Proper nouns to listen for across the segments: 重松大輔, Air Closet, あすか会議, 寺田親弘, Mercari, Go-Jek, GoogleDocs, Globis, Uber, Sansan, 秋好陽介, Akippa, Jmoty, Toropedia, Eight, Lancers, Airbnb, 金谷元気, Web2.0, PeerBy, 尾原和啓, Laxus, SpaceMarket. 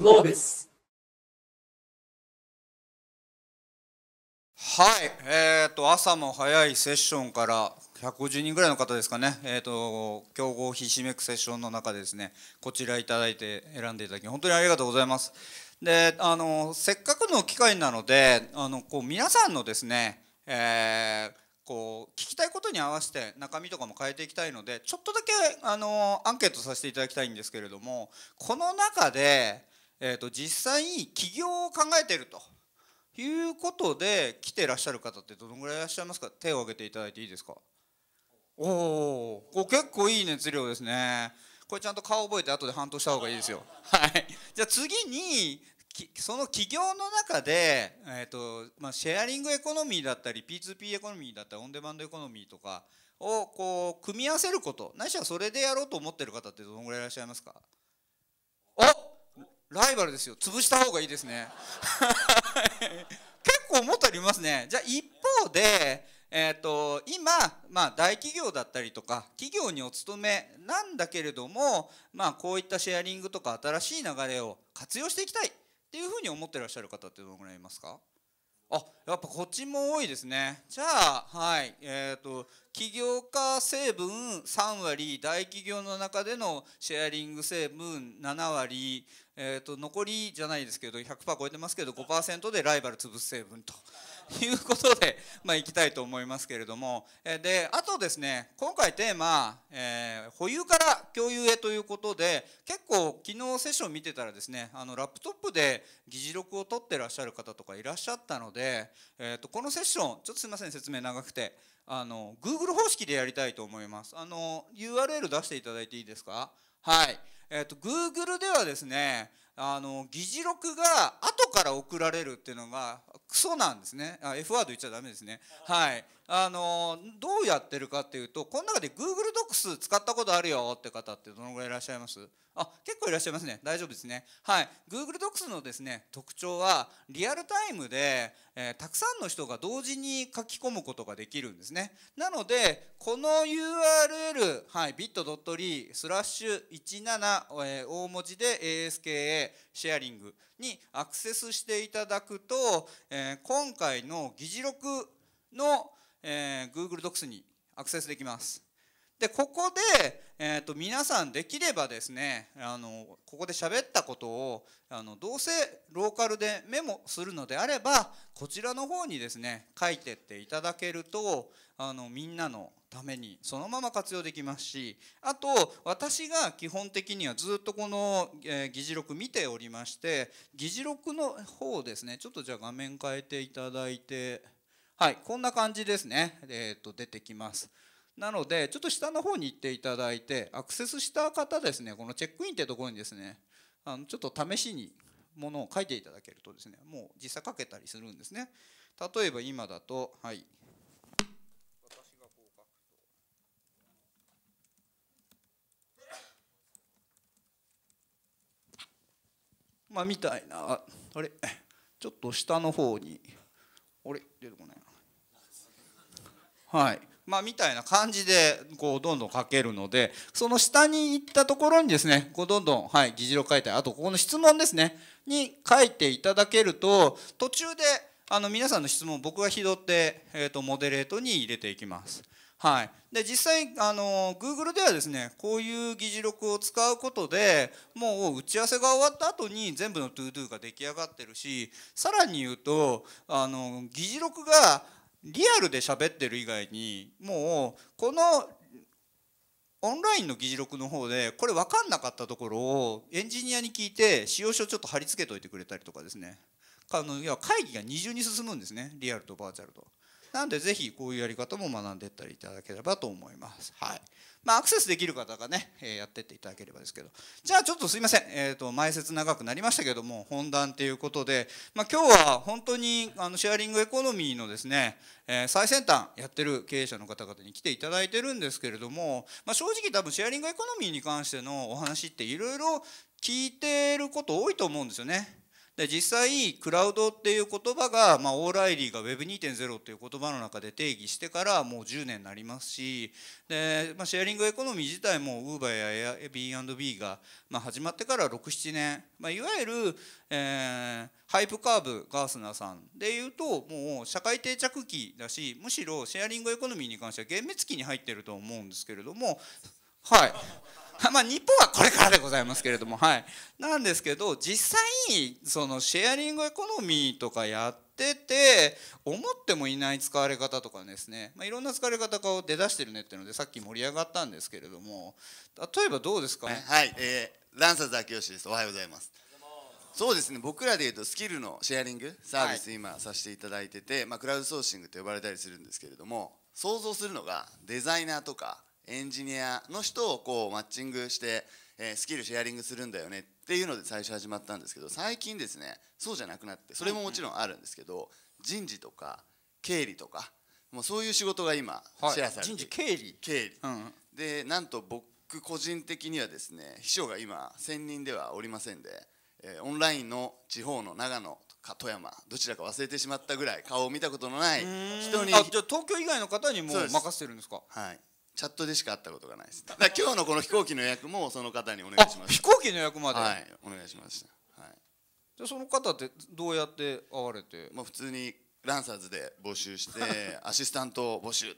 GoogleDocs。はい、朝も早いセッションから150人ぐらいの方ですかね、競合ひしめくセッションの中でですね、こちらいただいて選んでいただき、本当にありがとうございます。で、せっかくの機会なので、こう皆さんのですね、こう聞きたいことに合わせて中身とかも変えていきたいので、ちょっとだけアンケートさせていただきたいんですけれども、この中で、実際に起業を考えているということで来てらっしゃる方ってどのぐらいいらっしゃいますか？手を挙げていただいていいですか？おお、これ結構いい熱量ですね。これちゃんと顔覚えて後で反応した方がいいですよ。はい。じゃあ次にその企業の中で、シェアリングエコノミーだったり P2P エコノミーだったりオンデマンドエコノミーとかをこう組み合わせること、ないしはそれでやろうと思ってる方ってどのぐらいいらっしゃいますか？お、ライバルですよ。潰した方がいいですね。結構もっとありますね。じゃあ一方で、今、大企業だったりとか企業にお勤めなんだけれども、こういったシェアリングとか新しい流れを活用していきたいっていうふうに思ってらっしゃる方ってどのぐらいいますか？あ、やっぱこっちも多いですね。じゃあ、はい、起業家成分3割、大企業の中でのシェアリング成分7割、残りじゃないですけど 100% 超えてますけど 5% でライバル潰す成分ということで、いきたいと思いますけれども、であとですね、今回テーマ、保有から共有へということで、結構昨日セッション見てたらですね、ラップトップで議事録を取ってらっしゃる方とかいらっしゃったので、このセッションちょっとすいません説明長くて、Google 方式でやりたいと思います。URL 出していただいていいですか？はい。Google ではですね、議事録が後から送られるっていうのがクソなんですね。あ、F ワード言っちゃダメですね。はい。どうやってるかっていうと、この中で Google Docs 使ったことあるよって方ってどのぐらいいらっしゃいます？あ、結構いらっしゃいますね。大丈夫ですね。はい。Google Docs のですね、特徴はリアルタイムで、たくさんの人が同時に書き込むことができるんですね。なので、この URL、はい、bit.ly/17、大文字で ASKA シェアリングにアクセスしていただくと、今回の議事録の、Google Docs にアクセスできます。でここで、皆さんできればですね、ここで喋ったことをどうせローカルでメモするのであれば、こちらの方にですね書いてっていただけると、みんなのためにそのまま活用できますし、あと私が基本的にはずっとこの、議事録見ておりまして、議事録の方ですね、ちょっとじゃあ画面変えていただいて、はい、こんな感じですね、出てきます。なのでちょっと下の方に行っていただいて、アクセスした方ですね、このチェックインってところにですね、ちょっと試しにものを書いていただけるとですね、もう実際書けたりするんですね。例えば今だと、はい、私がこう書くと、みたいな、あれちょっと下の方に、あれ出てこないな、はい、みたいな感じでこうどんどん書けるので、その下に行ったところにですね、こうどんどん、はい、議事録書いて、あとここの質問ですねに書いていただけると、途中で皆さんの質問を僕が拾って、モデレートに入れていきます。はい、で実際Google ではですね、こういう議事録を使うことで、もう打ち合わせが終わった後に全部の ToDo が出来上がってるし、さらに言うと議事録がリアルで喋ってる以外に、もうこのオンラインの議事録の方でこれ分かんなかったところをエンジニアに聞いて使用書ちょっと貼り付けといてくれたりとかですね、要は会議が二重に進むんですね、リアルとバーチャルと。なんでぜひこういうやり方も学んでいったりいただければと思います。はい。アクセスできる方がね、やってっていただければですけど、じゃあちょっとすいません、前説長くなりましたけども、本題ということで、今日は本当にシェアリングエコノミーのですね、最先端やってる経営者の方々に来ていただいてるんですけれども、正直多分シェアリングエコノミーに関してのお話っていろいろ聞いてること多いと思うんですよね。で実際クラウドっていう言葉が、オーライリーが Web2.0 という言葉の中で定義してからもう10年になりますし、で、シェアリングエコノミー自体も Uber や Airbnb が、始まってから6、7年、いわゆる、ハイプカーブガースナーさんでいうともう社会定着期だし、むしろシェアリングエコノミーに関しては幻滅期に入っていると思うんですけれども、はい。日本はこれからでございますけれども、はい、なんですけど、実際そのシェアリングエコノミーとかやってて思ってもいない使われ方とかですね、いろんな使われ方が出だしてるねっていうのでさっき盛り上がったんですけれども、例えばどうですかね。はい、ランサーズ秋吉です。おはようございます。そうですね、僕らでいうとスキルのシェアリングサービス今させていただいてて、クラウドソーシングと呼ばれたりするんですけれども、想像するのがデザイナーとかエンジニアの人をこうマッチングしてスキルシェアリングするんだよねっていうので最初始まったんですけど、最近ですねそうじゃなくなって、それももちろんあるんですけど、人事とか経理とかもうそういう仕事が今シェアされて、人事経理で、なんと僕個人的にはですね、秘書が今1000人ではおりませんで、オンラインの地方の長野か富山どちらか忘れてしまったぐらい顔を見たことのない人に、じゃあ東京以外の方にも任せてるんですか。はい、チャットでしか会ったことがないです。だから今日のこの飛行機の予約もその方にお願いしました。飛行機の予約まで。はい、お願いしました。はい。じゃあその方ってどうやって会われて？普通にランサーズで募集してアシスタントを募集。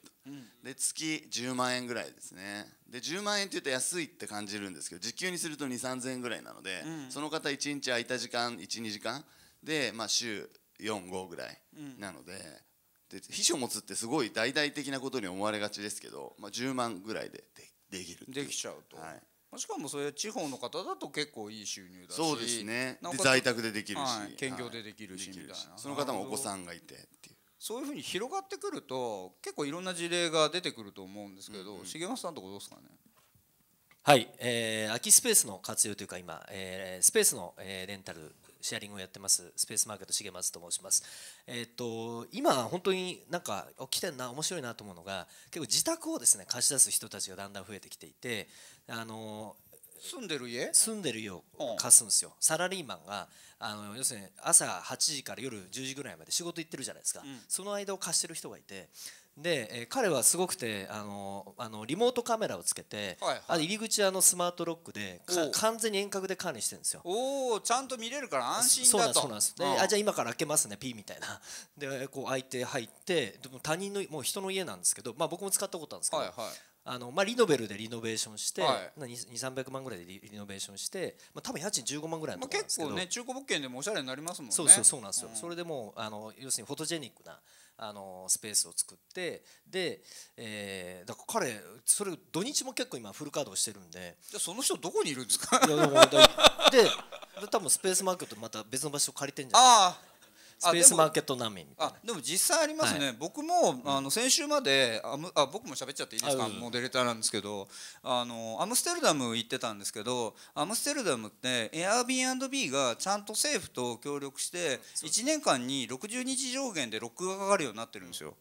で月10万円ぐらいですね。で10万円って言うと安いって感じるんですけど、時給にすると2、3千円ぐらいなので、その方1日空いた時間1、2時間で週4、5ぐらいなので。で秘書持つってすごい大々的なことに思われがちですけど、10万ぐらいでできるできちゃうと、はい、しかもそれ地方の方だと結構いい収入だし、そうですね、で在宅でできるし、はい、兼業でできるしみたいな、その方もお子さんがいてっていう、そういうふうに広がってくると結構いろんな事例が出てくると思うんですけど、重松さんのとこどうですかね。はい、空きスペースの活用というか今、スペースの、レンタルシェアリングをやってますスペースマーケット重松と申します。今本当になんか来てんな、面白いなと思うのが結構自宅をですね貸し出す人たちがだんだん増えてきていて、住んでる家を貸すんですよ。サラリーマンが要するに朝8時から夜10時ぐらいまで仕事行ってるじゃないですか、その間を貸してる人がいて、で彼はすごくてリモートカメラをつけて、入り口スマートロックで完全に遠隔で管理してるんですよ。おお、ちゃんと見れるから安心だと。そうなんです。でじゃあ今から開けますねピーみたいなでこう開いて入って、でも他人のもう人の家なんですけど、僕も使ったことあるんですけど、リノベルでリノベーションして、2、300万ぐらいでリノベーションして、多分家賃15万ぐらいのところなんですけど、結構ね中古物件でもおしゃれになりますもんね。そうなんですよ。それでもう要するにフォトジェニックなスペースを作って、で、だから彼それ土日も結構今フル稼働してるんで。じゃあその人どこにいるんですか。いやで多分スペースマーケットまた別の場所借りてんじゃないですか。スペースマーケット難民みたいな。でも実際ありますね。僕も先週まで僕も喋っちゃっていいですか、モデレーターなんですけど、アムステルダム行ってたんですけど、アムステルダムってAirbnb がちゃんと政府と協力して1年間に60日上限でロックがかかるようになってるんですよ。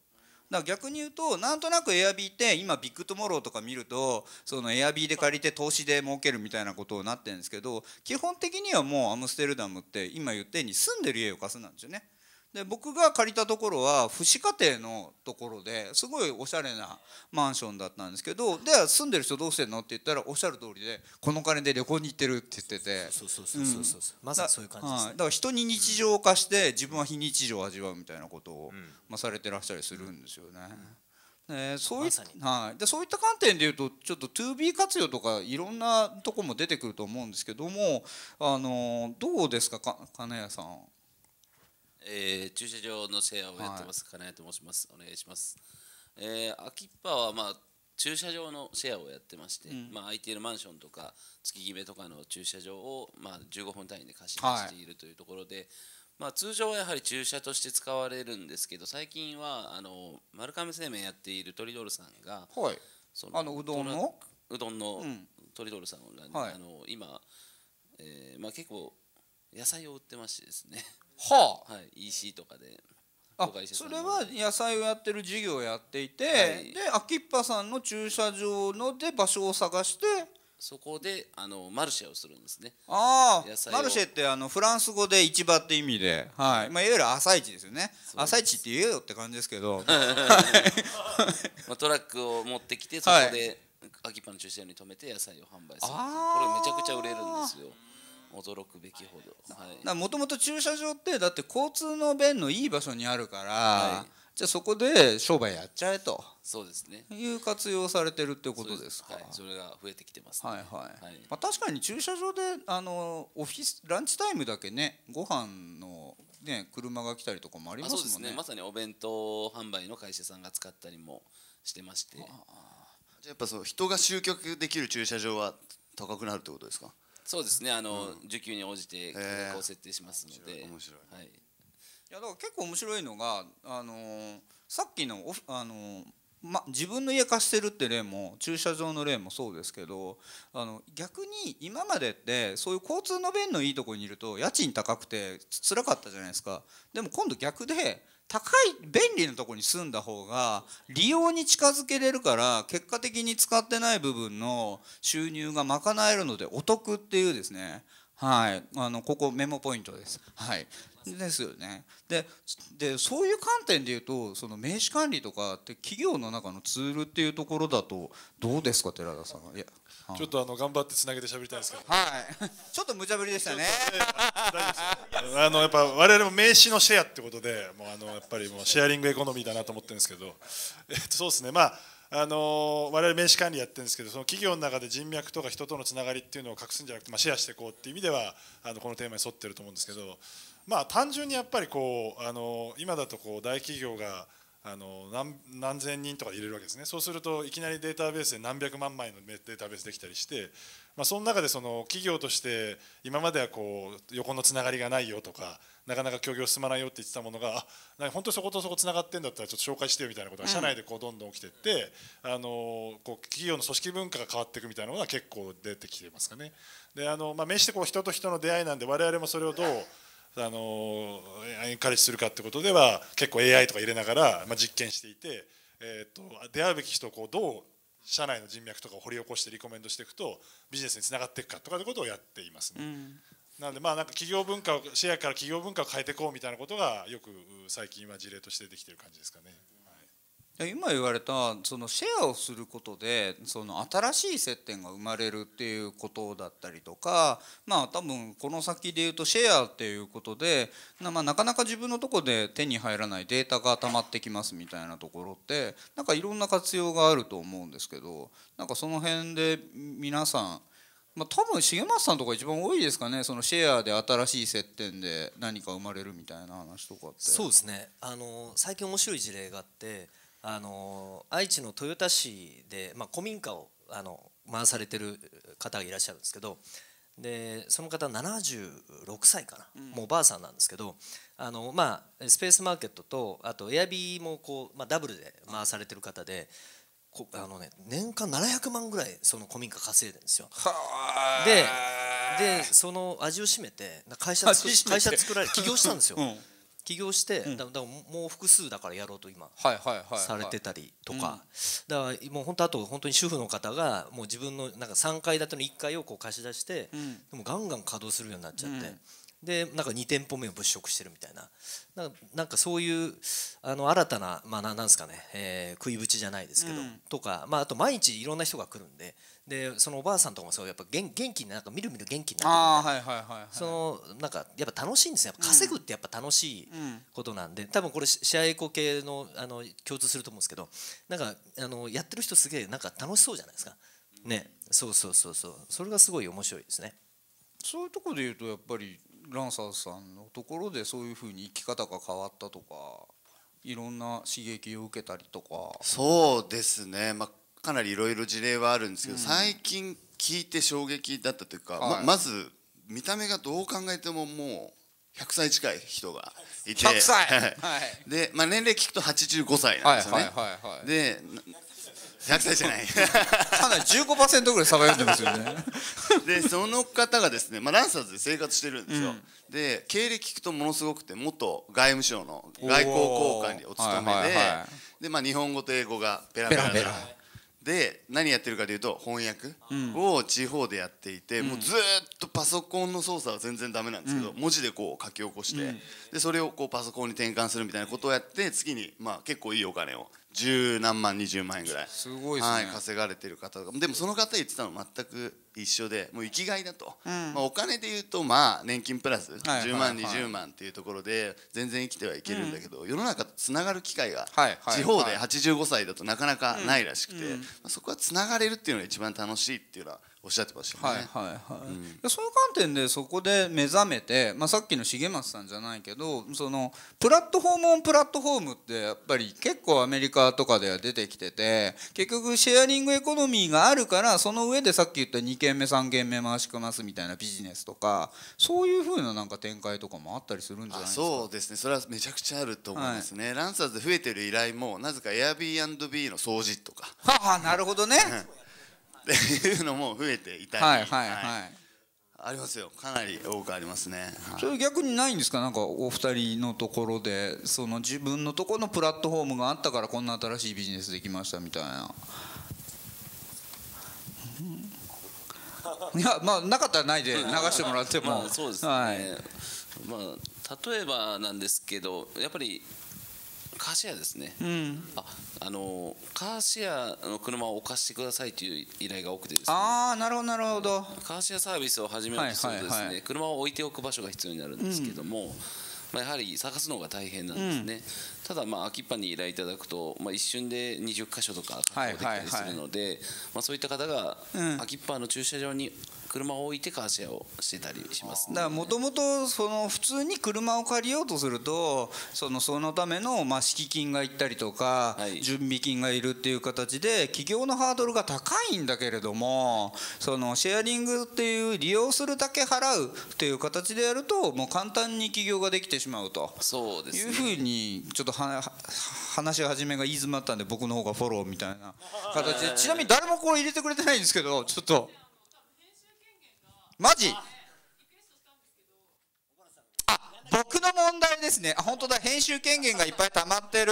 だから逆に言うと、なんとなくエアビーって今ビッグトモローとか見るとそのエアビーで借りて投資で儲けるみたいなことになってるんですけど、基本的にはもうアムステルダムって今言ったように住んでる家を貸すなんですよね。で僕が借りたところは父子家庭のところですごいおしゃれなマンションだったんですけど、で住んでる人どうしてんのって言ったらおっしゃる通りで、この金で旅行に行ってるって言ってて、まさにそういう感じですね。だから人に日常を貸して自分は非日常を味わうみたいなことをされてらっしゃりするんですよね。そういった観点でいうとちょっと 2B 活用とかいろんなとこも出てくると思うんですけども、どうですか金谷さん。駐車場のシェアをやってます、金谷と申します。お願いします。秋っぱは駐車場のシェアをやってまして、空いているマンションとか月決めとかの駐車場を15分単位で貸し出しているというところで、通常はやはり駐車として使われるんですけど、最近は丸亀製麺やっているトリドールさんが、うどんのトリドールさんが、今、結構野菜を売ってましてですね。EC とかで。それは野菜をやってる事業をやっていて、で秋っぱさんの駐車場ので場所を探してそこでマルシェをするんですね。ああ、マルシェってフランス語で市場って意味で、はい、まあ、いわゆる朝市ですよね。朝市って言えよって感じですけど、トラックを持ってきてそこで空きっぱの駐車場に止めて野菜を販売する。これめちゃくちゃ売れるんですよ。驚くべきほど。もともと駐車場ってだって交通の便のいい場所にあるから、はい、じゃあそこで商売やっちゃえと。そうですね。いう活用されてるってことですか。はい、それが増えてきてますね。はいはい。はい、まあ確かに駐車場でオフィスランチタイムだけね、ご飯のね車が来たりとかもありますもんね。そうですね。まさにお弁当販売の会社さんが使ったりもしてまして。じゃやっぱそう人が集客できる駐車場は高くなるってことですか。そうですね。需給に応じて価格を設定しますので。面白い。はい。いやだから結構面白いのが、さっきの自分の家貸してるって例も駐車場の例もそうですけど、逆に今までってそういう交通の便のいいところにいると家賃高くてつらかったじゃないですか。でも今度逆で高い便利なところに住んだ方が利用に近づけれるから、結果的に使ってない部分の収入が賄えるのでお得っていうですね。はい、ここメモポイントです。はい、ですよね。でそういう観点でいうと、その名刺管理とかって企業の中のツールっていうところだとどうですか、寺田さん。いや、ちょっと頑張ってつなげて喋りたいんですけど。はい。ちょっと無茶ぶりでしたね。やっぱ我々も名刺のシェアってことで、もうやっぱりもうシェアリングエコノミーだなと思ってるんですけど、そうですね。まあ我々名刺管理やってるんですけど、その企業の中で人脈とか人とのつながりっていうのを隠すんじゃなくて、まあ、シェアしていこうっていう意味ではこのテーマに沿ってると思うんですけど、まあ、単純にやっぱりこう今だとこう大企業が何千人とか入れるわけですね。そうするといきなりデータベースで何百万枚のデータベースできたりして、まあ、その中でその企業として今まではこう横のつながりがないよとか、なかなか協業進まないよって言ってたものが、あ、本当にそことそこつながってんだったらちょっと紹介してよみたいなことが社内でこうどんどん起きてって、こう企業の組織文化が変わっていくみたいなのが結構出てきてますかね。でまあ、名刺ってこう人と人の出会いなんで、我々もそれをどうエンカレッジするかってことでは結構 AI とか入れながら、まあ、実験していて、出会うべき人をこうどう社内の人脈とかを掘り起こしてリコメンドしていくとビジネスにつながっていくかとかってことをやっていますね。なので、まあなんか企業文化をシェアから企業文化を変えていこうみたいなことがよく最近は事例としてできてる感じですかね。はい、今言われたそのシェアをすることでその新しい接点が生まれるっていうことだったりとか、まあ多分この先で言うとシェアっていうことで、まあなかなか自分のとこで手に入らないデータが溜まってきますみたいなところって、なんかいろんな活用があると思うんですけど、なんかその辺で皆さん、まあ、多分重松さんとか一番多いですかね、そのシェアで新しい接点で何か生まれるみたいな話とかって。そうですね、最近面白い事例があって、愛知の豊田市で、まあ、古民家を回されてる方がいらっしゃるんですけど、でその方76歳かな、もうおばあさんなんですけど、まあ、スペースマーケットとあとエアビーもこう、まあ、ダブルで回されてる方で。ね、年間700万ぐらいその古民家稼いでるんですよ。でその味を占めて会社作られて起業したんですよ。うん、起業して、うん、だからもう複数だからやろうと今されてたりとか、だからもう本当あと本当に主婦の方がもう自分のなんか3階建ての1階をこう貸し出して、うん、でもガンガン稼働するようになっちゃって。うん、でなんか2店舗目を物色してるみたいな、なんかそういう新たな、まあ、なんですかね、食いぶちじゃないですけど、うん、とか、まあ、あと毎日いろんな人が来るんで、そのおばあさんとかもそうやっぱ元気になんかみるみる元気になってるんで、そのなんかやっぱ楽しいんですね。稼ぐってやっぱ楽しいことなんで、多分これシェアエコ系の共通すると思うんですけど、なんかやってる人すげえなんか楽しそうじゃないですかね。そうそうそうそう、それがすごい面白いですね。そういうところで言うとやっぱりランサーさんのところでそういうふうに生き方が変わったとか、いろんな刺激を受けたりとか。そうですね、まあ、かなりいろいろ事例はあるんですけど、うん、最近聞いて衝撃だったというか、はい、まず見た目がどう考えてももう100歳近い人がいて、100歳で、まあ、年齢聞くと85歳なんですよね。で100歳じゃないかなり 15% ぐらい差が読んでますよねでその方がですね、まあ、ランサーズで生活してるんですよ。うん、で経歴聞くとものすごくて、元外務省の外交交換にお勤めで、まあ、日本語と英語がペラペラで、で何やってるかというと翻訳を地方でやっていて、もうずっとパソコンの操作は全然ダメなんですけど、文字でこう書き起こして、でそれをこうパソコンに転換するみたいなことをやって、月にまあ結構いいお金を10何万20万円ぐらい稼がれてる方が、でもその方言ってたの全く一緒で、もう生きがいだと、まあお金でいうとまあ年金プラス10万20万っていうところで全然生きてはいけるんだけど、世の中とつながる機会が地方で85歳だとなかなかないらしくて、そこはつながれるっていうのが一番楽しいっていうのはおっしゃってましたね。その観点でそこで目覚めて、まあ、さっきの重松さんじゃないけど、そのプラットフォームオンプラットフォームってやっぱり結構アメリカとかでは出てきてて、結局シェアリングエコノミーがあるから、その上でさっき言った2軒目3軒目回し込ますみたいなビジネスとか、そういうふうななんか展開とかもあったりするんじゃないですか。そうですね、それはめちゃくちゃあると思いますね。はい、ランサーズで増えてる依頼もなぜか Airbnb の掃除とか。はあ、なるほどね。っていうのも増えていたり、ありますよ、かなり多くありますね。それ逆にないんですか、なんかお二人のところで、その自分のところのプラットフォームがあったからこんな新しいビジネスできましたみたいな。いや、まあなかったらないで流してもらっても。そうですね。はい、まあ例えばなんですけど、やっぱりカーシェアですね、うん、カーシェアの車をお貸してくださいという依頼が多くてですね。ああ、なるほどなるほど。カーシェアサービスを始めようとするとですね、車を置いておく場所が必要になるんですけども、うん、まあやはり探すのが大変なんですね。うん、ただまあ秋っぱに依頼いただくと、まあ、一瞬で20カ所とか確保できたりするので、そういった方が秋っぱの駐車場に車を置いてカーシェアをしてたりします、ね、だからもともと普通に車を借りようとすると、そのためのまあ敷金がいったりとか、はい、準備金がいるっていう形で起業のハードルが高いんだけれども、そのシェアリングっていう利用するだけ払うっていう形でやると、もう簡単に起業ができてしまうと。そうですね、いうふうにちょっと話し始めが言い詰まったんで、僕の方がフォローみたいな形でちなみに誰もこれ入れてくれてないんですけど、ちょっと。マジ？あ、僕の問題ですね。あ、本当だ。編集権限がいっぱい溜まってる。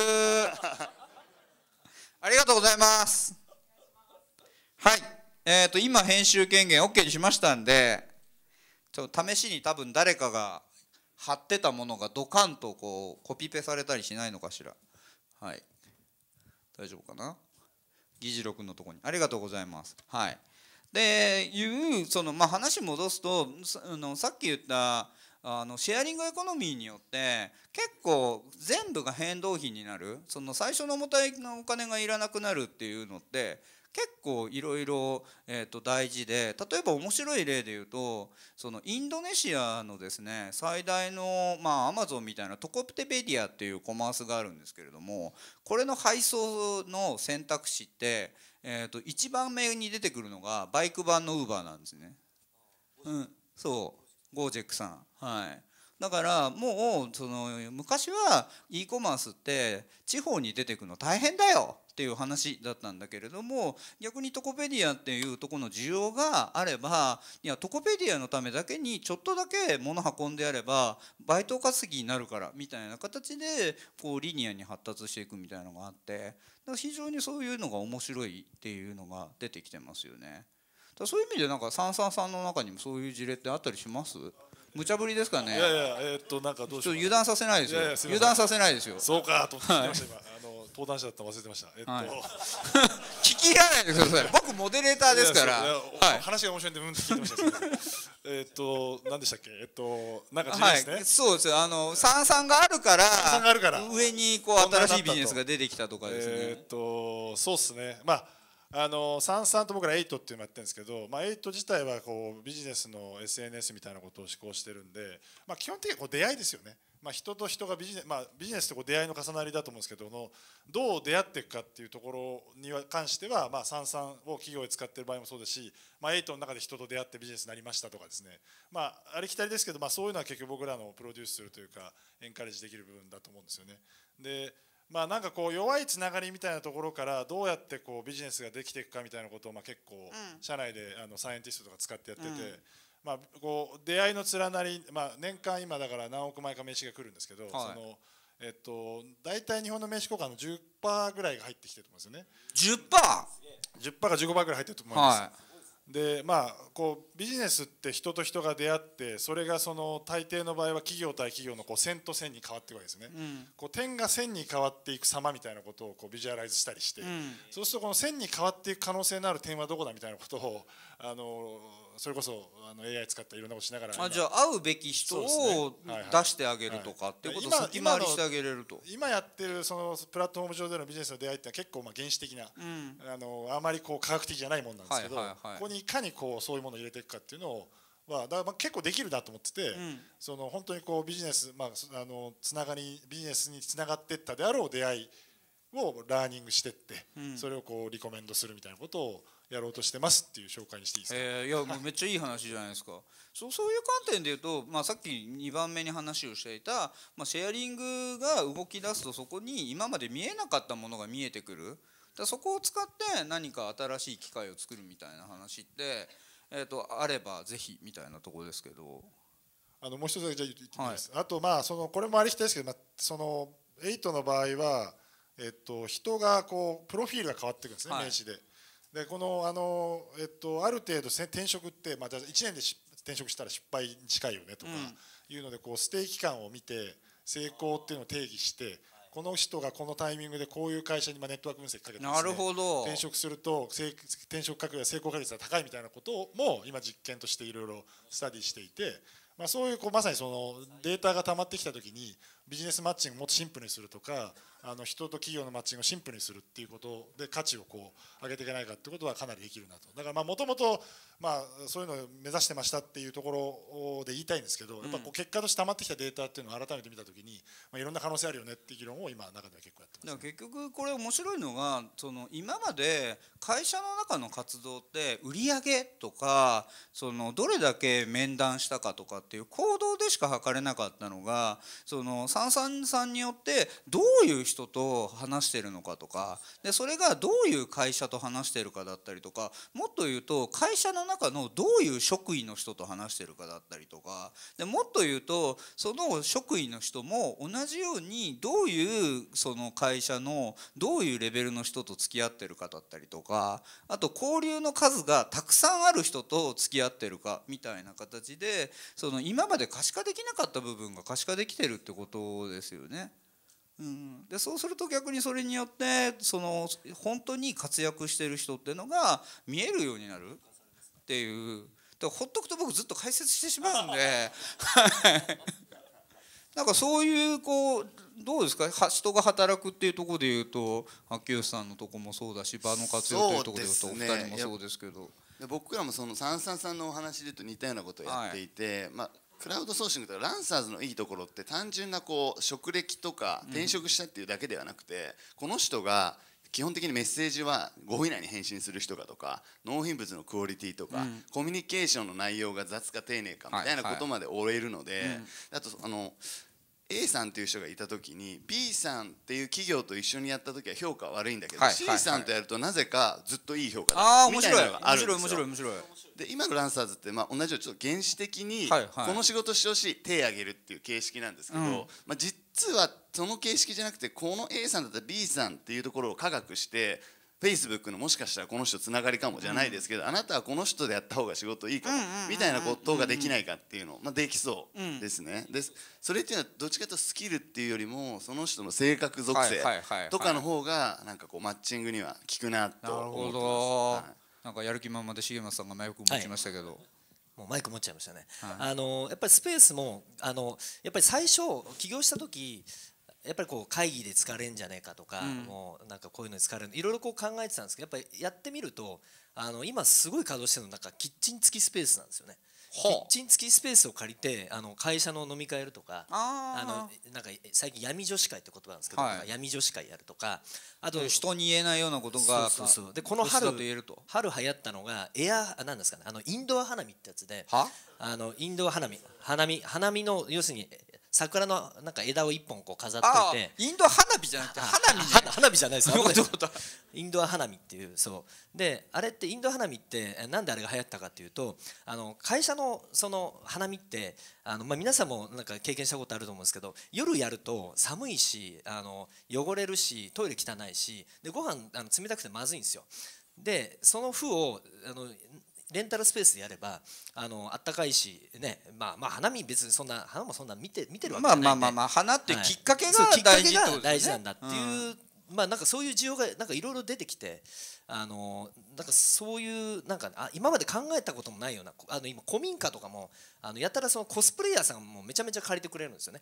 ありがとうございます。はい。今編集権限 OK にしましたんで、ちょっと試しに多分誰かが貼ってたものがドカンとこうコピペされたりしないのかしら。はい。大丈夫かな？議事録のとこに。ありがとうございます。はい。でいうまあ、話戻すと、さっき言ったシェアリングエコノミーによって結構全部が変動費になる、最初の重たいのお金がいらなくなるっていうのって結構いろいろ大事で、例えば面白い例で言うと、インドネシアのですね、最大のアマゾンみたいなトコペディアっていうコマースがあるんですけれども、これの配送の選択肢って1番目に出てくるのがバイク版のウーバーなんですね。うん、そうゴージェックさん、はい、だからもう昔は e コマースって地方に出てくの大変だよっていう話だったんだけれども、逆にトコペディアっていうとこの需要があれば、いやトコペディアのためだけにちょっとだけ物運んでやればバイト稼ぎになるからみたいな形でこうリニアに発達していくみたいなのがあって、非常にそういうのが面白いっていうのが出てきてますよね。だそういう意味でなんかサンサンさんの中にもそういう事例ってあったりします？無茶ぶりですかね。いやいや、なんかどうしよう。油断させないですよ。油断させないですよ。そうかと思ってました、はい、今登壇者だったの忘れてました。はい、聞き入らないでください。僕モデレーターですから。はい、話が面白いんでうんって聞いてましたけど。何でしたっけ？なんか事例ですね。はい、そうです。三々があるから。三々があるから。上にこう新しいビジネスが出てきたとかですね。そうですね。まあ。33と僕ら8っていうのやってるんですけど、8自体はこうビジネスの SNS みたいなことを志向してるんで、基本的にはこう出会いですよね。人と人がビジネスってこう出会いの重なりだと思うんですけど、どう出会っていくかっていうところに関しては、33を企業で使ってる場合もそうですし、8の中で人と出会ってビジネスになりましたとかですね、ありきたりですけど、そういうのは結局僕らのプロデュースするというかエンカレッジできる部分だと思うんですよね。でなんかこう弱いつながりみたいなところからどうやってこうビジネスができていくかみたいなことを結構社内でサイエンティストとか使ってやってて、こう出会いの連なり、年間今だから何億枚か名刺が来るんですけど、大体日本の名刺交換の 10% ぐらいが入ってきてると思うんですよね。 10%?10% か 15% ぐらい入ってると思います、はい。でまあこうビジネスって人と人が出会って、それがその大抵の場合は企業対企業のこう線と線に変わっていくわけですね、うん。こう点が線に変わっていく様みたいなことをこうビジュアライズしたりして、うん、そうするとこの線に変わっていく可能性のある点はどこだみたいなことをそれこそAI 使ったいろんなことしながら、じゃあ会うべき人を出してあげるとかっていうことを先回りしてあげれると。今やってるそのプラットフォーム上でのビジネスの出会いって結構まあ原始的な、うん、あまりこう科学的じゃないもんなんですけど、ここにいかにこうそういうものを入れていくかっていうのを、だから結構できるなと思ってて、うん、その本当にこうビジネス、つながりビジネスにつながっていったであろう出会いをラーニングしてって、うん、それをこうリコメンドするみたいなことをやろうとしてますっていう紹介にしていいですか。いやもうめっちゃいい話じゃないですか。そういう観点でいうと、さっき2番目に話をしていた、シェアリングが動き出すとそこに今まで見えなかったものが見えてくる。だそこを使って何か新しい機会を作るみたいな話って、あればぜひみたいなところですけど、もう一つだけじゃあ言ってみます、はい。あとそのこれもありきたりですけど、その8の場合は、人がこうプロフィールが変わってくるんですね、はい、名刺で。でこのある程度転職って、1年で転職したら失敗に近いよねとかいうので、こうステーキ感を見て成功っていうのを定義して、この人がこのタイミングでこういう会社にネットワーク分析かけてですね、なるほど、転職すると転職確率は成功確率が高いみたいなことをも今実験としていろいろスタディしていて。そういうまさにそのデータが溜まってきたときにビジネスマッチングをもっとシンプルにするとか、人と企業のマッチングをシンプルにするっていうことで価値をこう上げていけないかってことはかなりできるなと。だからもともとそういうのを目指してましたっていうところで言いたいんですけど、やっぱこう結果として溜まってきたデータっていうのを改めて見たときに、いろんな可能性あるよねっていう議論を今中では結構やってます、ね。だから結局これ面白いのが、今まで会社の中の活動って売り上げとかどれだけ面談したかとかっていう行動でしか測れなかったのが、33さんによってどういう人と話してるのかとかで、それがどういう会社と話してるかだったりとか、もっと言うと会社の中のどういう職位の人と話してるかだったりとかで、もっと言うとその職位の人も同じようにどういう会社のどういうレベルの人と付き合ってるかだったりとか、あと交流の数がたくさんある人と付き合ってるかみたいな形で、今まで可視化できなかった部分が可視化できてるってことですよね。うん、でそうすると逆にそれによって本当に活躍してる人っていうのが見えるようになるっていう、だからほっとくと僕ずっと解説してしまうんでなんかそういうどうですか、人が働くっていうところでいうと秋吉さんのとこもそうだし、場の活用というところでいうとお二人もそうですけど。僕らも33さんのお話で言うと似たようなことをやっていて、はい、クラウドソーシングとかランサーズのいいところって単純な職歴とか転職したっていうだけではなくて、うん、この人が基本的にメッセージは5分以内に返信する人かとか、納品物のクオリティとか、うん、コミュニケーションの内容が雑か丁寧かみたいなことまで追えるので、はいはい、あとA さんという人がいた時に B さんっていう企業と一緒にやった時は評価は悪いんだけど、 C さんとやるとなぜかずっといい評価だみたいなのがあるんですよ。で今のランサーズって同じようにちょっと原始的にこの仕事してほしい手挙げるっていう形式なんですけど、実はその形式じゃなくて、この A さんだったら B さんっていうところを科学して、Facebook のもしかしたらこの人つながりかもじゃないですけど、あなたはこの人でやった方が仕事いいかもみたいなことができないかっていうのできそうですね。でそれっていうのはどっちかというとスキルっていうよりもその人の性格属性とかの方がマッチングには効くなと思ってます。なんかやる気満々で重松さんがマイク持ちましたけど、はい、もうマイク持っちゃいましたね、はい。やっぱりスペースもやっぱり最初起業した時やっぱり会議で疲れんじゃねえかとか、もうなんかこういうのに疲れるいろいろ考えてたんですけど、やっぱりやってみると今すごい稼働してるのなんかキッチン付きスペースなんですよね。キッチン付きスペースを借りて会社の飲み会やるとか、なんか最近闇女子会って言葉なんですけど、はい、闇女子会やるとか、あと人に言えないようなことがでこの春流行ったのがなんですかね、インドア花見ってやつでインドア花見の要するに桜のなんか枝を一本こう飾ってて、インドア花火じゃなくて花火じゃないですよインドア花火っていう。そうで、あれってインドア花火ってなんであれが流行ったかっていうと、会社のその花見って皆さんもなんか経験したことあると思うんですけど、夜やると寒いし汚れるしトイレ汚いしでご飯冷たくてまずいんですよ。でその負をレンタルスペースでやればあったかいしね、まあ花見別にそんな花もそんな見てるわけじゃないんで、まあ花ってきっかけが大事なんだっていう、なんかそういう需要がなんかいろいろ出てきて、なんかそういうなんか今まで考えたこともないような今古民家とかもやたらそのコスプレイヤーさんもめちゃめちゃ借りてくれるんですよね。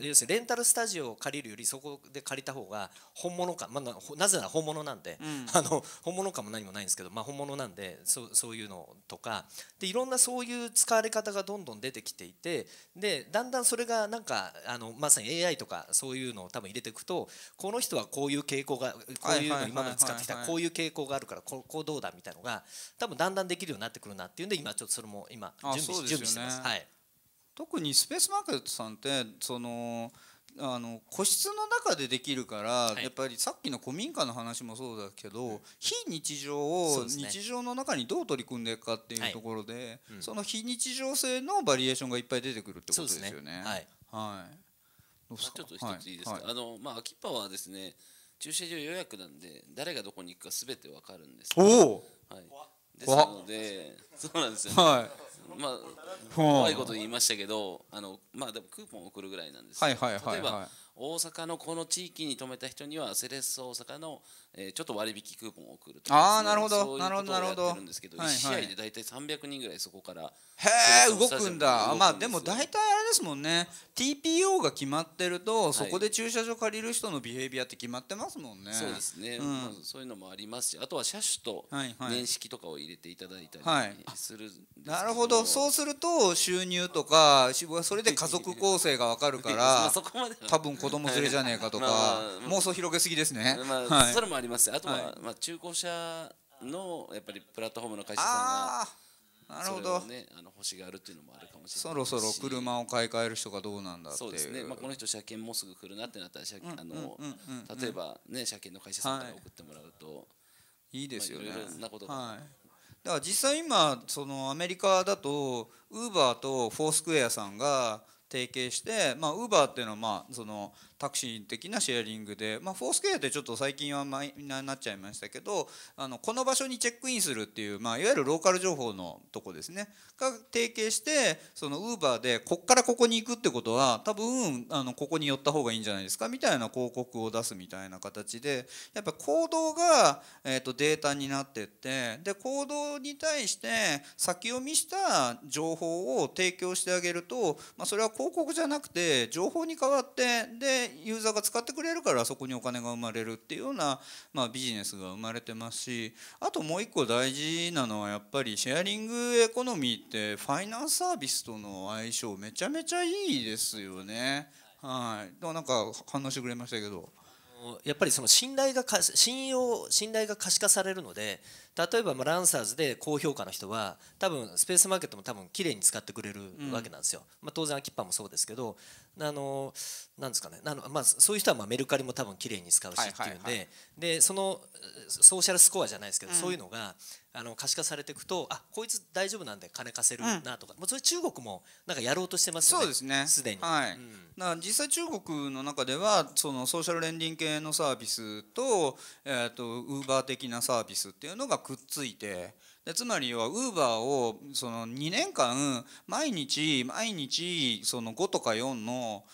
要するにレンタルスタジオを借りるよりそこで借りた方が本物感、なぜなら本物なんで、本物感も何もないんですけど、本物なんでそういうのとかでいろんなそういう使われ方がどんどん出てきていて、でだんだんそれがなんかまさに AI とかそういうのを多分入れていくと、この人はこういう傾向がこういうのを今まで使ってきたこういう傾向があるからこうどうだみたいなのが多分だんだんできるようになってくるなっていうんで、今ちょっとそれも今準備してます。はい、特にスペースマーケットさんって個室の中でできるから、やっぱりさっきの古民家の話もそうだけど、非日常を日常の中にどう取り組んでいくかっていうところで、その非日常性のバリエーションがいっぱい出てくるってことですよね。ちょっと一ついいですか。秋葉はですね、駐車場予約なんで誰がどこに行くかすべてわかるんです。ですので、そうなんですよね。怖いこと言いましたけど、でもクーポンを送るぐらいなんです。例えば大阪のこの地域に泊めた人にはセレッソ大阪のちょっと割引クーポンを送るとか、そういうことをやってるんですけど、1試合で大体300人ぐらいそこから動くんだ。でも大体あれですもんね、 TPO が決まってるとそこで駐車場借りる人のビヘイビアって決まってますもんね。そうですね、そういうのもありますし、あとは車種と年式とかを入れていただいたりするんですけど、なるほど、そうすると収入とかそれで家族構成が分かるから、多分子供連れじゃねえかとか妄想広げすぎですね。それもあります。あとは中古車のやっぱりプラットフォームの会社さんがそれをね欲しがるっていうのもあるかもしれない。そろそろ車を買い替える人がどうなんだっていう。そうですね、この人車検もうすぐ来るなってなったら例えばね車検の会社さんから送ってもらうといいですよね。だから実際今アメリカだとウーバーとフォースクエアさんが提携して、ウーバーっていうのはタクシー的なシェアリングで、フォースケアってちょっと最近はマイナーになっちゃいましたけど、この場所にチェックインするっていう、いわゆるローカル情報のとこですねが提携して、そのウーバーでこっからここに行くってことは多分ここに寄った方がいいんじゃないですかみたいな広告を出すみたいな形で、やっぱ行動が、データになってって、で行動に対して先読みした情報を提供してあげると、それは広告じゃなくて情報に変わって、でユーザーが使ってくれるからそこにお金が生まれるっていうような、ビジネスが生まれてますし、あともう一個大事なのはやっぱりシェアリングエコノミーってファイナンスサービスとの相性めちゃめちゃいいですよね。なんか反応してくれましたけど、やっぱりその信頼が可視化されるので、例えばランサーズで高評価の人は多分スペースマーケットも多分綺麗に使ってくれるわけなんですよ。当然アキッパもそうですけど、なんですかね、そういう人はメルカリも多分綺麗に使うしっていうんで、そのソーシャルスコアじゃないですけど、そういうのが可視化されていくと、こいつ大丈夫なんで金稼せるなとか、それ中国もなんかやろうとしてますよね。そうですね、すでに。実際中国の中ではそのソーシャルレンディング系のサービスとウーバー的なサービスっていうのがくっついて、つまりはウーバーをその2年間毎日その5とか4の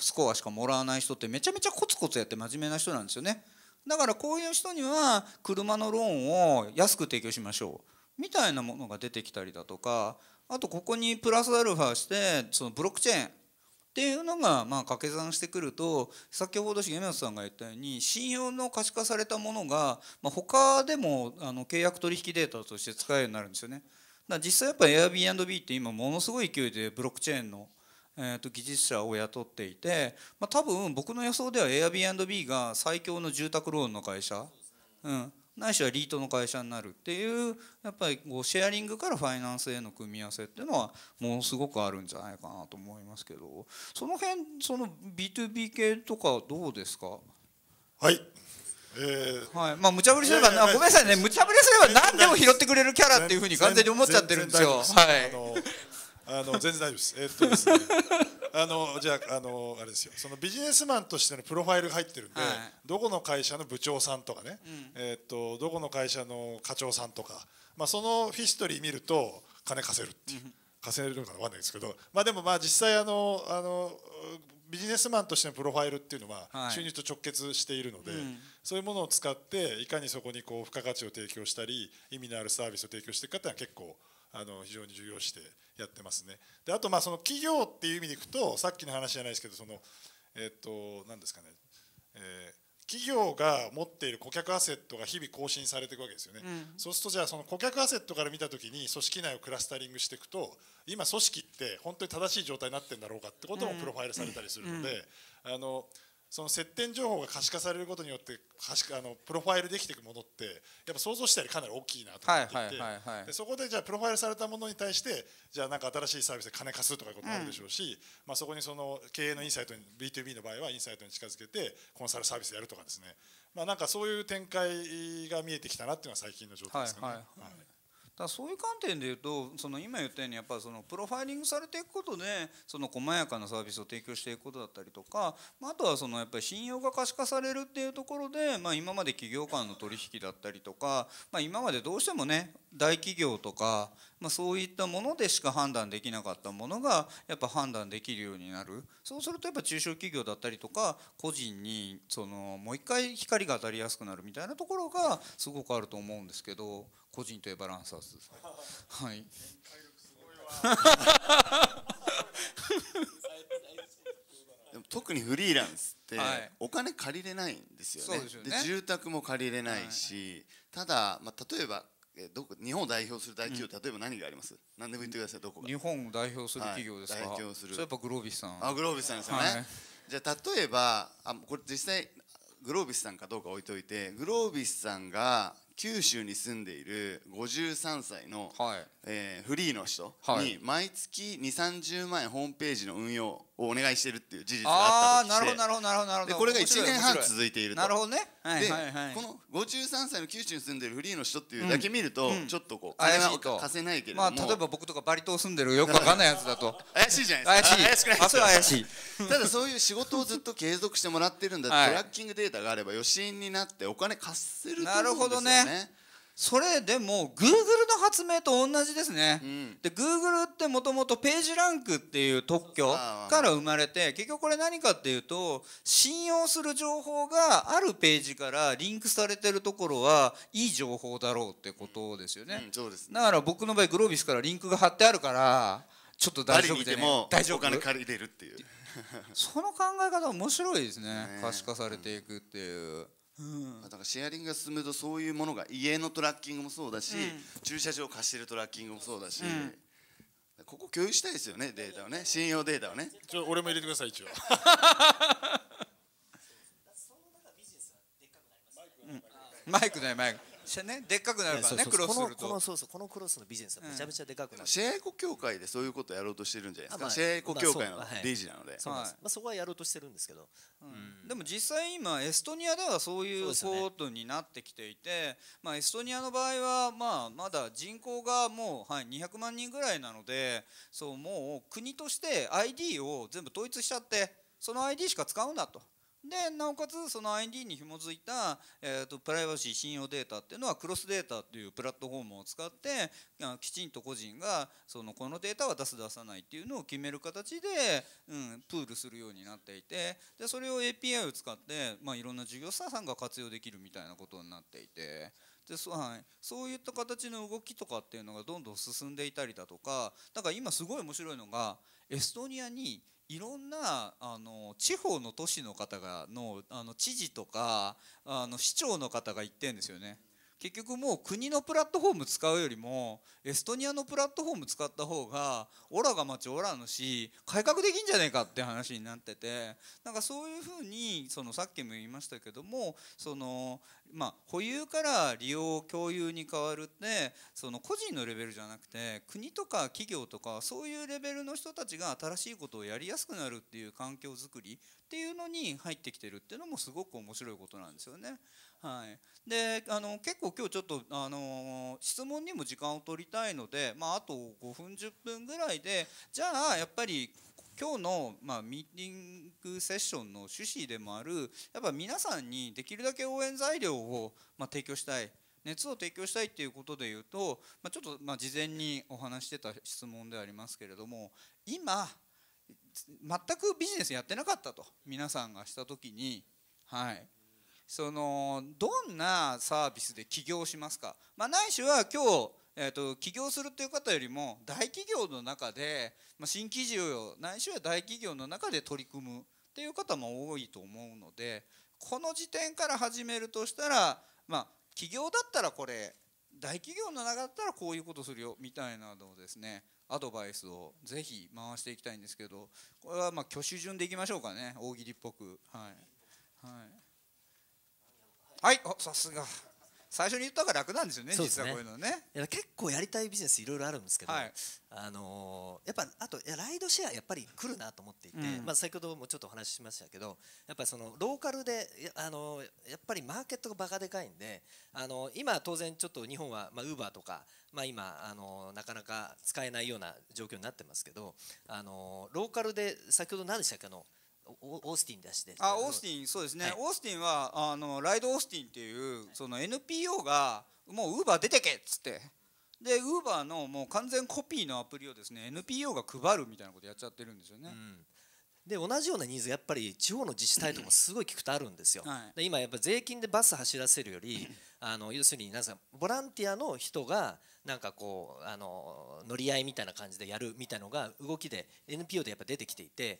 スコアしかもらわない人ってめちゃめちゃコツコツやって真面目な人なんですよね。だからこういう人には車のローンを安く提供しましょうみたいなものが出てきたりだとか、あとここにプラスアルファしてそのブロックチェーンっていうのが掛け算してくると、先ほど重松さんが言ったように信用の可視化されたものが他でも契約取引データとして使えるようになるんですよね。だから実際やっぱり Airbnb って今ものすごい勢いでブロックチェーンの技術者を雇っていて、多分僕の予想では Airbnb が最強の住宅ローンの会社ないしはリートの会社になるっていう、やっぱりこうシェアリングからファイナンスへの組み合わせっていうのはものすごくあるんじゃないかなと思いますけど、その辺その B2B 系とかどうですか？はい、はい、まあ無茶ぶりすれば、ごめんなさいね、無茶ぶりすれば何でも拾ってくれるキャラっていうふうに完全に思っちゃってるんですよ。全然大丈夫です。ですね、じゃあ、あれですよ、そのビジネスマンとしてのプロファイルが入ってるんで、はい、どこの会社の部長さんとかね、うん、どこの会社の課長さんとか、まあ、そのヒストリー見ると金貸せるっていう、稼げるのか分かんないですけど、まあ、でもまあ実際ビジネスマンとしてのプロファイルっていうのは収入と直結しているので、はい、うん、そういうものを使っていかにそこにこう付加価値を提供したり意味のあるサービスを提供していくかっていうのは結構非常に重要視してやってますね。であとまあその企業っていう意味でいくとさっきの話じゃないですけどその何ですかね、企業が持っている顧客アセットが日々更新されていくわけですよね、うん、そうするとじゃあその顧客アセットから見た時に組織内をクラスタリングしていくと今組織って本当に正しい状態になってるんだろうかってこともプロファイルされたりするので、うん、その接点情報が可視化されることによってプロファイルできていくものってやっぱ想像したよりかなり大きいなと思っていて、でそこでじゃあプロファイルされたものに対してじゃあなんか新しいサービスで金貸すとかいうこともあるでしょうし、うん、まあそこにその経営のインサイトに B2B の場合はインサイトに近づけてコンサルサービスやるとかですね、まあなんかそういう展開が見えてきたなっていうのは最近の状態ですかね。はいはいはい、だそういう観点でいうとその今言ったようにやっぱりプロファイリングされていくことでその細やかなサービスを提供していくことだったりとか、あとはそのやっぱり信用が可視化されるっていうところで、まあ今まで企業間の取引だったりとか、まあ今までどうしてもね大企業とか、まあそういったものでしか判断できなかったものがやっぱ判断できるようになる。そうするとやっぱ中小企業だったりとか個人にそのもう一回光が当たりやすくなるみたいなところがすごくあると思うんですけど。個人というバランスははい。でも特にフリーランスってお金借りれないんですよね。で住宅も借りれないし、ただまあ例えば日本を代表する大企業、例えば何があります？何でも言ってください。どこが？日本を代表する企業ですか？代表する。それやっぱグロービスさん。あ、グロービスさんですよね。じゃあ例えばこれ実際グロービスさんかどうか置いといて、グロービスさんが九州に住んでいる53歳の、はいフリーの人に毎月230万円ホームページの運用をお願いしているっていう事実があったとして、これが1年半続いていると。なるほどね。でこの53歳の九州に住んでいるフリーの人っていうだけ見ると、うん、ちょっとこう金は貸せないけれども、まあ、例えば僕とかバリ島住んでるよくわかんないやつだと怪しいじゃないですか。怪しくないですよ。怪しいただそういう仕事をずっと継続してもらってるんだってトラッキングデータがあれば余震になってお金貸せると思うんですよね。それでも Google の発明と同じですね、うん、で Google ってもともとページランクっていう特許から生まれて、結局これ何かっていうと信用する情報があるページからリンクされてるところはいい情報だろうってことですよね。だから僕の場合グロービスからリンクが貼ってあるからちょっと大丈夫でも大丈夫かな、借りれるっていうその考え方面白いですね。可視化されていくっていう。だからシェアリングが進むとそういうものが家のトラッキングもそうだし、うん、駐車場を貸してるトラッキングもそうだし、うん、ここ共有したいですよね、データをね、信用データをね。俺も入れてください一応マイクだよ、マイクね、でっかくなるからね、クロスするとこのクロスのビジネスはめちゃめちゃでかくなる。シェアエコ協会でそういうことをやろうとしてるんじゃないですか。シェアエコ協会の理事なのでそこはやろうとしてるんですけど、でも実際今エストニアではそういうことになってきていて、エストニアの場合はまだ人口がもう200万人ぐらいなので、もう国として ID を全部統一しちゃって、その ID しか使うんだと。でなおかつその ID に紐づいた、プライバシー信用データっていうのはクロスデータっていうプラットフォームを使ってきちんと個人がこのデータは出す出さないっていうのを決める形で、プールするようになっていて、でそれを API を使って、いろんな事業者さんが活用できるみたいなことになっていて。でそういった形の動きとかっていうのがどんどん進んでいたりだとか、だから今すごい面白いのがエストニアにいろんな地方の都市の方が知事とか市長の方が行ってるんですよね。結局もう国のプラットフォーム使うよりもエストニアのプラットフォーム使った方がオラが町オラの市改革できんじゃねえかって話になってて、なんかそういうふうにさっきも言いましたけども、まあ、保有から利用共有に変わるって、その個人のレベルじゃなくて国とか企業とかそういうレベルの人たちが新しいことをやりやすくなるっていう環境づくりっていうのに入ってきてるっていうのもすごく面白いことなんですよね。はい、で結構今日ちょっと質問にも時間を取りたいので、まあ、あと5分10分ぐらいで、じゃあやっぱり今日の、まあ、ミーティングセッションの趣旨でもある、やっぱ皆さんにできるだけ応援材料を、まあ、提供したい、熱を提供したいっていうことでいうと、まあ、ちょっと、まあ、事前にお話してた質問ではありますけれども、今全くビジネスやってなかったと皆さんがした時に、はい、どんなサービスで起業しますか、まあ、ないしは今日起業するという方よりも大企業の中で、まあ、新規事業ないしは大企業の中で取り組むっていう方も多いと思うので、この時点から始めるとしたら、まあ、企業だったらこれ、大企業の中だったらこういうことするよみたいなのをですね、アドバイスをぜひ回していきたいんですけど、これはまあ挙手順でいきましょうかね、大喜利っぽく。はい、はい、はい、さすが。最初に言った方が楽なんですよね、実はこういうのね。いや結構やりたいビジネスいろいろあるんですけど、はい、やっぱあとライドシェアやっぱり来るなと思っていて、うん、まあ先ほどもちょっとお話ししましたけど、やっぱりそのローカルでやっぱりマーケットがバカでかいんで、今当然ちょっと日本はまあ Uber とか、まあ、今なかなか使えないような状況になってますけど、ローカルで先ほど何でしたっけ、オースティン出して、オースティン、そうですね、はい、オースティンはライドオースティンっていうその NPO がもうウーバー出てけっつって、でウーバーのもう完全コピーのアプリをですね NPO が配るみたいなことやっちゃってるんですよね。うんで同じようなニーズやっぱり地方の自治体とかもすごい聞くとあるんですよ。はい、で今やっぱ税金でバス走らせるより要するになんかボランティアの人がなんかこう乗り合いみたいな感じでやるみたいなのが動きで NPO でやっぱ出てきていて、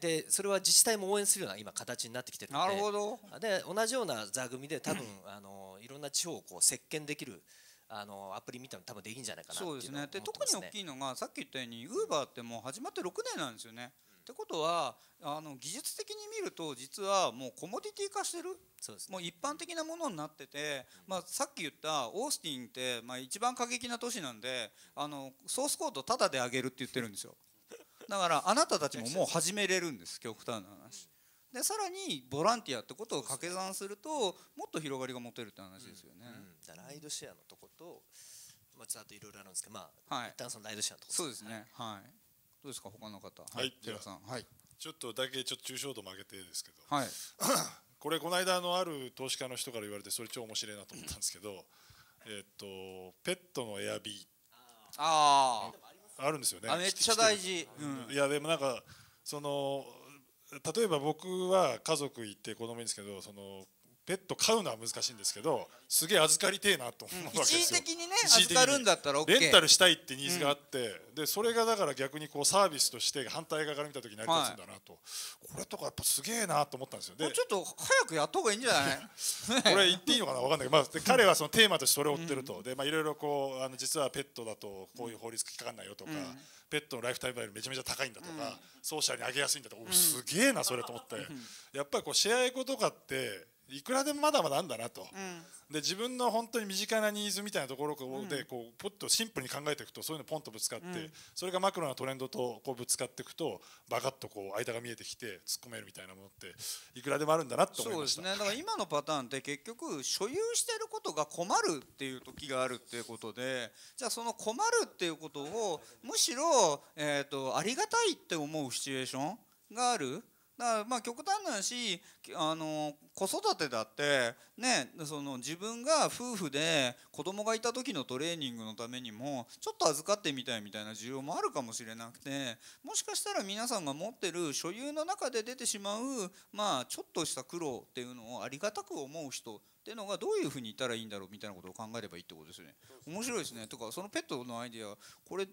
でそれは自治体も応援するような今形になってきてるので、なるほど、で同じような座組で多分いろんな地方をこう席巻できる。アプリみたいなの多分できるんじゃないかなっていうのを思ってますね。で特に大きいのがさっき言ったように Uber ってもう始まって6年なんですよね。ってことは技術的に見ると実はもうコモディティ化してる、そうですね、もう一般的なものになってて、まあ、さっき言ったオースティンって、まあ、一番過激な都市なんでソースコードタダで上げるって言ってるんですよ。だからあなたたちももう始めれるんです、極端な話で、さらにボランティアってことを掛け算するともっと広がりが持てるって話ですよね。うんうん、ライドシェアのとこと、まあ、ちょっといろいろあるんですけど、まあはい、一旦そのライドシェアのところですね。そうですね、はい、どうですか他の方。はい、寺さん、はい、ちょっとだけ抽象度負けてですけど、はい、これこの間ある投資家の人から言われてそれ超面白いなと思ったんですけどペットのエアビーあるんですよね。めっちゃ大事。いやでもなんかその例えば僕は家族行って子供いいんですけどペット飼うのは難しいんですけどすげえ預かりてえなと思うわけですよ。一時的にね預かるんだったら OK レンタルしたいってニーズがあって、うん、でそれがだから逆にこうサービスとして反対側から見た時に成り立つんだなと、はい、これとかやっぱすげえなと思ったんですよ。でちょっと早くやった方がいいんじゃないこれ言っていいのかな分かんないけど、まあ、彼はそのテーマとしてそれを追ってると、うん、でまあいろいろこう実はペットだとこういう法律かかんないよとか、うん、ペットのライフタイムバリューめちゃめちゃ高いんだとか、うん、ソーシャルに上げやすいんだとか、うん、すげえなそれと思って、うん、やっぱりこうシェアエコとかっていくらでもまだまだあんだなと、うん、で自分の本当に身近なニーズみたいなところでこうポッとシンプルに考えていくとそういうのポンとぶつかって、うん、それがマクロなトレンドとこうぶつかっていくとバカッとこう間が見えてきて突っ込めるみたいなものっていくらでもあるんだなと思いました。そうですね、だから今のパターンって結局所有してることが困るっていう時があるっていうことで、じゃあその困るっていうことをむしろ、ありがたいって思うシチュエーションがある。だからまあ極端な話子育てだって、ね、自分が夫婦で子供がいた時のトレーニングのためにもちょっと預かってみたいみたいな需要もあるかもしれなくて、もしかしたら皆さんが持ってる所有の中で出てしまう、まあ、ちょっとした苦労っていうのをありがたく思う人っていうのがどういうふうにいたらいいんだろうみたいなことを考えればいいってことですよね。面白いですね。とかそのペットのアイディアこれ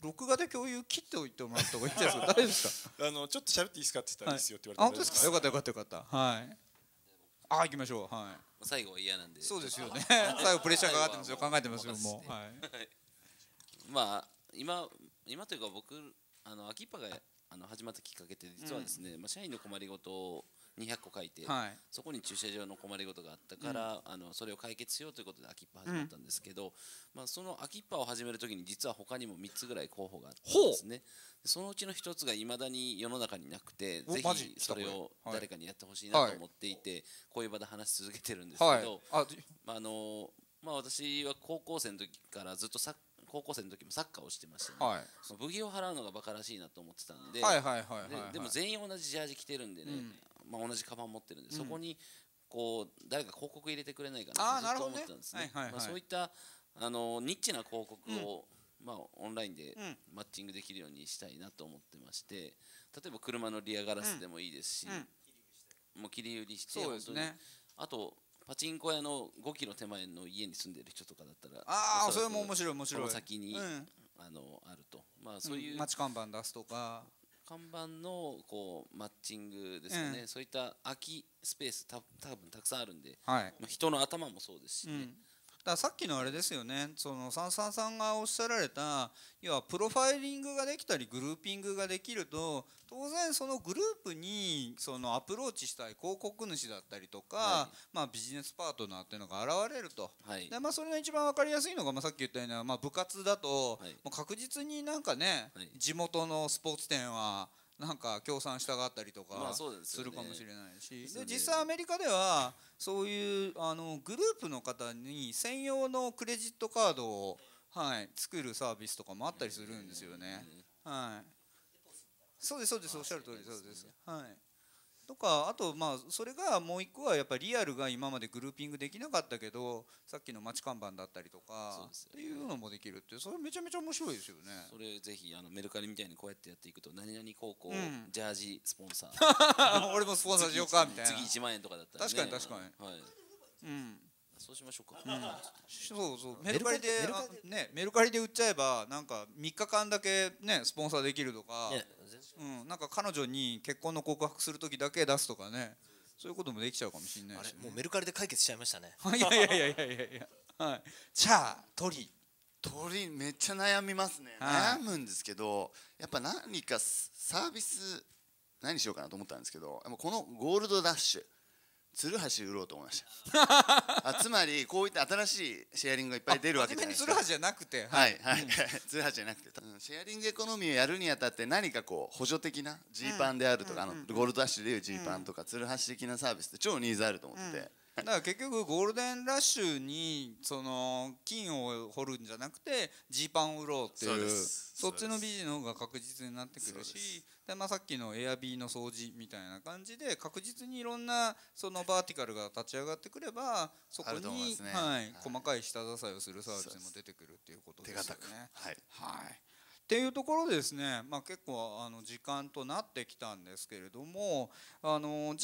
録画で共有切っておいてもらった方がいいんじゃないですか。大丈夫ですか。ちょっと喋っていいですかって言ったらいいですよって言われて。あ、本当ですか。よかったよかったよかった。はい。あ、行きましょう。はい。最後は嫌なんで。そうですよね。最後プレッシャーかかってますよ。考えてますよもう。はい。まあ今というか僕秋葉が始まったきっかけって実はですね、まあ、社員の困りごとを200個書いて、はい、そこに駐車場の困りごとがあったから、うん、それを解決しようということで空きっぱ始まったんですけど、うん、まあ、その空きっぱを始めるときに実は他にも3つぐらい候補があったんですね。そのうちの1つがいまだに世の中になくて、ぜひそれを誰かにやってほしいなと思っていて、はい、こういう場で話し続けてるんですけど、私は高校生の時からずっと高校生の時もサッカーをしてましたね、はい、その部費を払うのがバカらしいなと思ってたんで、でも全員同じジャージ着てるんでね、うん、まあ同じカバン持ってるんで、うん、そこにこう誰か広告入れてくれないかなと思ってたんですね。そういったニッチな広告を、うん、まあ、オンラインでマッチングできるようにしたいなと思ってまして、例えば車のリアガラスでもいいですし、うん、もう切り売りして、そうですね、あとパチンコ屋の5キロ手前の家に住んでる人とかだったら、ああそれも面白い面白い、この先に、うん、あると、まあそういう、うん、街看板出すとか、看板のこうマッチングですかね、うん、そういった空きスペース多分たくさんあるんで、はい、まあ人の頭もそうですしね、うん、だからさっきのあれですよね、そのさんさんさんがおっしゃられた、要はプロファイリングができたりグルーピングができると、当然そのグループにそのアプローチしたい広告主だったりとか、はい、まあビジネスパートナーっていうのが現れると、はい、でまあ、それの一番分かりやすいのが、まあ、さっき言ったような、まあ、部活だと、はい、もう確実になんかね、はい、地元のスポーツ店はなんか協賛したがったりとかするかもしれないし、で実際アメリカではそういうグループの方に専用のクレジットカードを、はい、作るサービスとかもあったりするんですよね。はいそうですそうです、おっしゃる通りそうです。はい。とかあとまあそれがもう一個はやっぱりリアルが今までグルーピングできなかったけど、さっきの街看板だったりとかっていうのもできるって、それめちゃめちゃ面白いですよね。それぜひメルカリみたいにこうやってやっていくと、何々高校ジャージスポンサー、俺もスポンサーしようかみたいな、次1万円とかだったら確かに確かに、はい、うん。そうしましょうか。そうそう、メルカリでね、メルカリで売っちゃえばなんか3日間だけねスポンサーできるとか、うん、なんか彼女に結婚の告白する時だけ出すとかね、そういうこともできちゃうかもしれないし、ね、あれもうメルカリで解決しちゃいましたね。いやいやいやいやいや、はい、じゃあ鳥めっちゃ悩みますね。悩むんですけど、やっぱ何かサービス何しようかなと思ったんですけど、このゴールドダッシュ鶴橋売ろうと思いました。つまりこういった新しいシェアリングがいっぱい出るわけじゃないですか。鶴橋じゃなくて、はいはい、鶴橋じゃなくて、シェアリングエコノミーをやるにあたって何かこう補助的なジーパンであるとか、ゴールドダッシュでいうジーパンとか鶴橋的なサービスって超ニーズあると思ってて。だから結局ゴールデンラッシュにその金を掘るんじゃなくてジーパンを売ろうっていう、そっちのビジネスの方が確実になってくるし、でまあさっきのエアビーの掃除みたいな感じで確実にいろんなそのバーティカルが立ち上がってくれば、そこにはい細かい下支えをするサービスも出てくるっていうことですよね。はいはいっていうところでですね、まあ、結構時間となってきたんですけれども、じ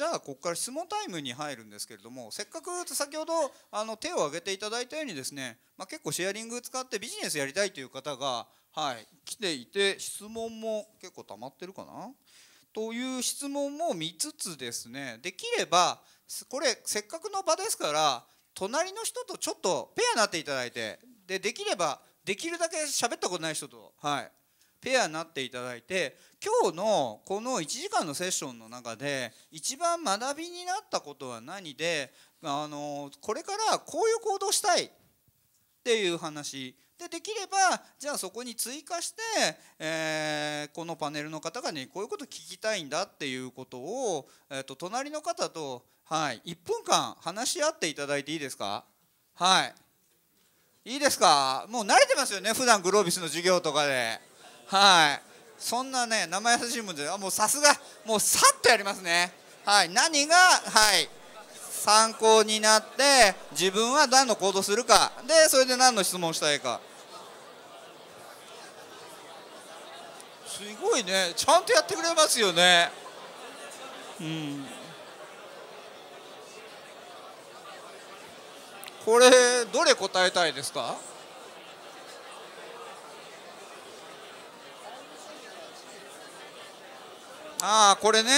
ゃあここから質問タイムに入るんですけれども、せっかく先ほど手を挙げていただいたようにですね、まあ、結構シェアリング使ってビジネスやりたいという方が、はい、来ていて、質問も結構溜まってるかなという質問も見つつですね、できればこれせっかくの場ですから隣の人とちょっとペアになっていただいて、 できればできるだけ喋ったことない人と、はい、ペアになっていただいて、今日のこの1時間のセッションの中で一番学びになったことは何で、これからこういう行動したいっていう話で、できればじゃあそこに追加して、このパネルの方がねこういうこと聞きたいんだっていうことを、隣の方と、はい、1分間話し合っていただいていいですか。はいいいですか。もう慣れてますよね、普段グロービスの授業とかで。はい。そんなね、生優しいもんじゃない。もうさすが、もうさっとやりますね。はい。何が、はい。参考になって、自分は何の行動するか。で、それで何の質問したいか。すごいね。ちゃんとやってくれますよね。うん。これどれ答えたいですか。ああこれね、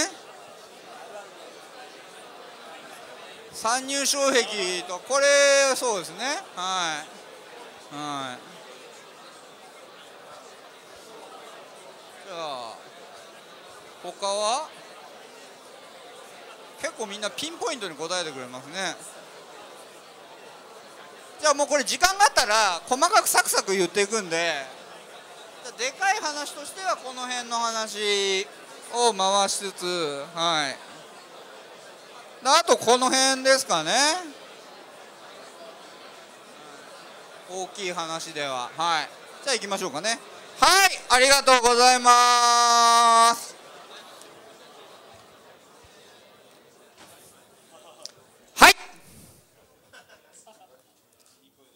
参入障壁と、これそうですね、はいはい、じゃあ他は結構みんなピンポイントに答えてくれますね。じゃあもうこれ時間があったら細かくサクサク言っていくんで、でかい話としてはこの辺の話を回しつつ、はい、あとこの辺ですかね、大きい話では。はい、じゃあ行きましょうかね。はい、ありがとうございます。はい、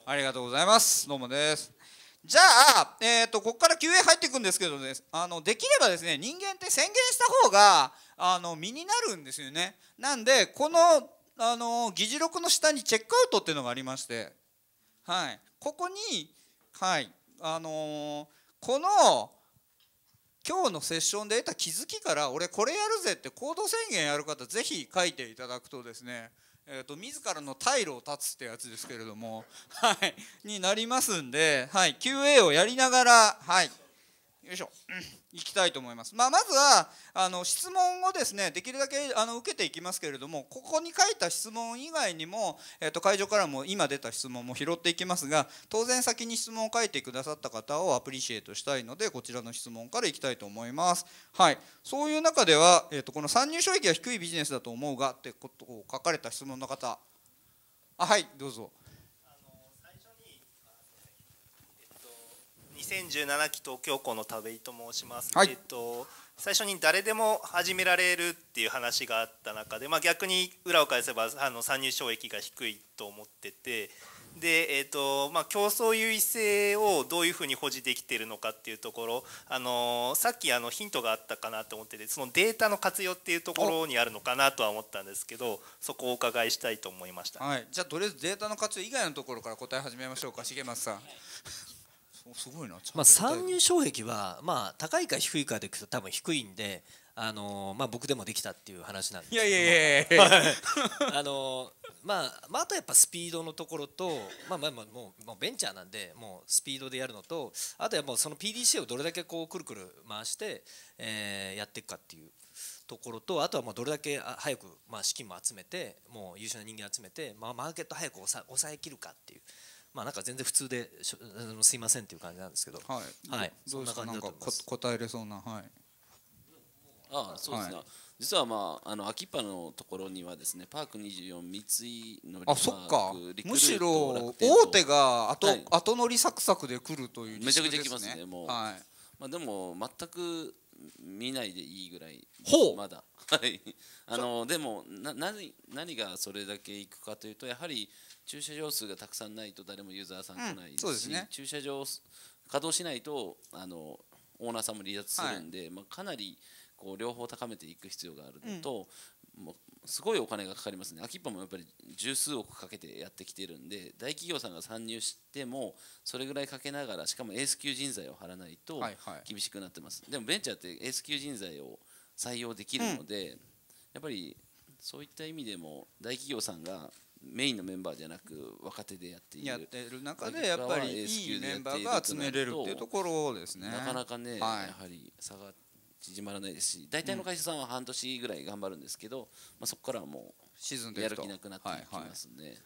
ありがとうございます。どうもです。じゃあ、ここから QA 入っていくんですけどね、できればですね、人間って宣言した方が身になるんですよね。なんでこの、議事録の下にチェックアウトっていうのがありまして、はい、ここに、はい、この今日のセッションで得た気づきから俺これやるぜって行動宣言やる方ぜひ書いていただくとですね、自らの退路を断つってやつですけれども、はい、になりますんで、はい、QA をやりながら、はい、よいしょ、いきたいと思います。まずは質問をですね、できるだけ受けていきますけれども、ここに書いた質問以外にも、会場からも今出た質問も拾っていきますが、当然先に質問を書いてくださった方をアプリシエートしたいので、こちらの質問からいきたいと思います。はい、そういう中では、この参入障壁は低いビジネスだと思うがってことを書かれた質問の方、あ、はい、どうぞ。2017期東京校の田部井と申します、はい、最初に誰でも始められるっていう話があった中で、逆に裏を返せば参入障壁が低いと思ってて、で、競争優位性をどういうふうに保持できているのかっていうところ、さっきヒントがあったかなと思ってて、そのデータの活用っていうところにあるのかなとは思ったんですけど、そこをお伺いしたいと思いました。はい、じゃあとりあえずデータの活用以外のところから答え始めましょうか、重松さん。すごいな。参入障壁は、高いか低いかでいくと多分低いんで、僕でもできたっていう話なんですけど、いやいやいやあとやっぱスピードのところと、もうベンチャーなんでもうスピードでやるのと、あとはもうその PDCA をどれだけこうくるくる回して、やっていくかっていうところと、あとはもうどれだけ早く、資金も集めて、もう優秀な人間集めて、マーケット早く抑えきるかっていう。なんか全然普通で、すいませんっていう感じなんですけど、はい、そんな感じだと思います。答えれそうな、はい。ああ、そうですね。はい、実は秋葉のところにはですね、パーク24、三井のリパーク、あ、そっか。むしろ大手が後乗りサクサクで来るという、ね。めちゃくちゃ来ますね。もう、はい、でも全く見ないでいいぐらい。ほう。まだ。はい。でも何がそれだけいくかというと、やはり。駐車場数がたくさんないと誰もユーザーさん来ないですし、駐車場稼働しないとオーナーさんも離脱するんで、はい、かなりこう両方高めていく必要があるのと、もうすごいお金がかかりますね。秋っぱもやっぱり十数億かけてやってきてるんで、大企業さんが参入してもそれぐらいかけながら、しかもエース級人材を張らないと厳しくなってます。でもベンチャーってエース級人材を採用できるので、やっぱりそういった意味でも大企業さんがメインのメンバーじゃなく若手でやってる中で、やっぱりいいメンバーが集めれるっていうところですね。なかなかね、はい、やはり差が縮まらないですし、大体の会社さんは半年ぐらい頑張るんですけど、そこからはもうやる気なくなっていきますね。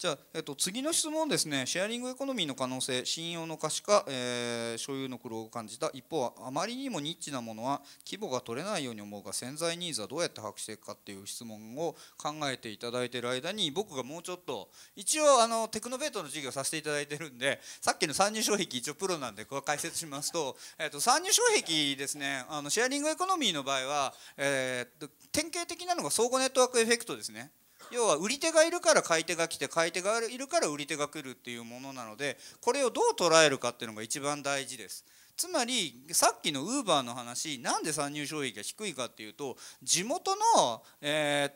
じゃあ、次の質問ですね。シェアリングエコノミーの可能性、信用の可視化、所有の苦労を感じた。一方はあまりにもニッチなものは規模が取れないように思うが、潜在ニーズはどうやって把握していくかっていう質問を考えていただいている間に、僕がもうちょっと一応テクノベートの授業をさせていただいてるんで、さっきの参入障壁一応プロなんで解説しますと、参入障壁ですね、シェアリングエコノミーの場合は、典型的なのが相互ネットワークエフェクトですね。要は売り手がいるから買い手が来て、買い手がいるから売り手が来るっていうものなので、これをどう捉えるかっていうのが一番大事です。つまりさっきのウーバーの話、なんで参入障壁が低いかっていうと、地元の、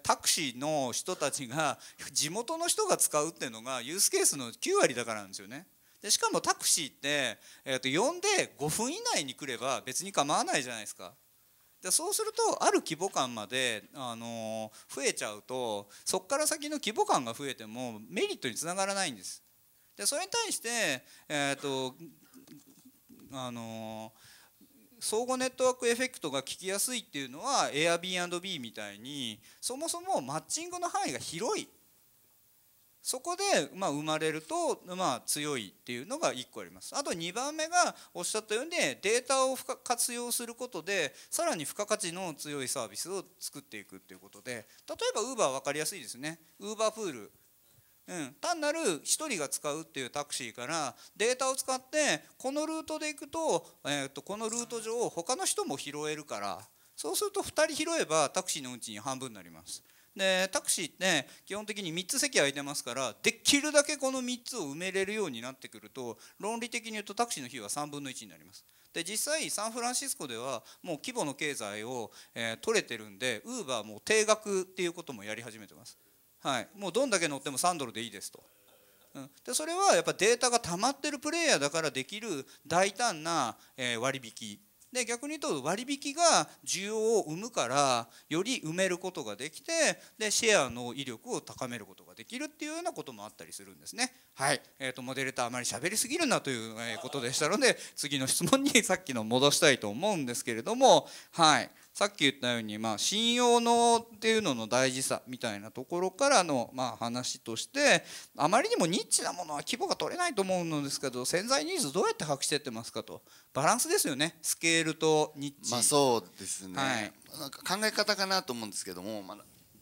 タクシーの人たちが地元の人が使うっていうのがユースケースの9割だからなんですよね。でしかもタクシーって、呼んで5分以内に来れば別に構わないじゃないですか。でそうするとある規模感まで、増えちゃうと、そこから先の規模感が増えてもメリットにつながらないんです。でそれに対して、相互ネットワークエフェクトが効きやすいっていうのは Airbnb みたいにそもそもマッチングの範囲が広い、そこで生まれると強いっていうのが1個あります。あと2番目がおっしゃったようにデータを活用することでさらに付加価値の強いサービスを作っていくっていうことで、例えば Uber は分かりやすいですね。 Uber プール、単なる1人が使うっていうタクシーからデータを使ってこのルートで行くと、このルート上他の人も拾えるから、そうすると2人拾えばタクシーの運賃半分になります。でタクシーって基本的に3つ席空いてますから、できるだけこの3つを埋めれるようになってくると論理的に言うとタクシーの費用は3分の1になります。で実際サンフランシスコではもう規模の経済を取れてるんで、ウーバーも定額っていうこともやり始めてます。もうどんだけ乗っても3ドルでいいですと。でそれはやっぱデータが溜まってるプレイヤーだからできる大胆な割引で、逆に言うと割引が需要を生むからより埋めることができて、でシェアの威力を高めることができるっていうようなこともあったりするんですね。モデレーターあまり喋りすぎるなということでしたので、次の質問にさっきの戻したいと思うんですけれども、さっき言ったように信用のっていうのの大事さみたいなところからの話として、あまりにもニッチなものは規模が取れないと思うのですけど、潜在ニーズどうやって把握していってますかと。バランスですよね、スケールとニッチ。そうですね、なんか考え方かなと思うんですけども、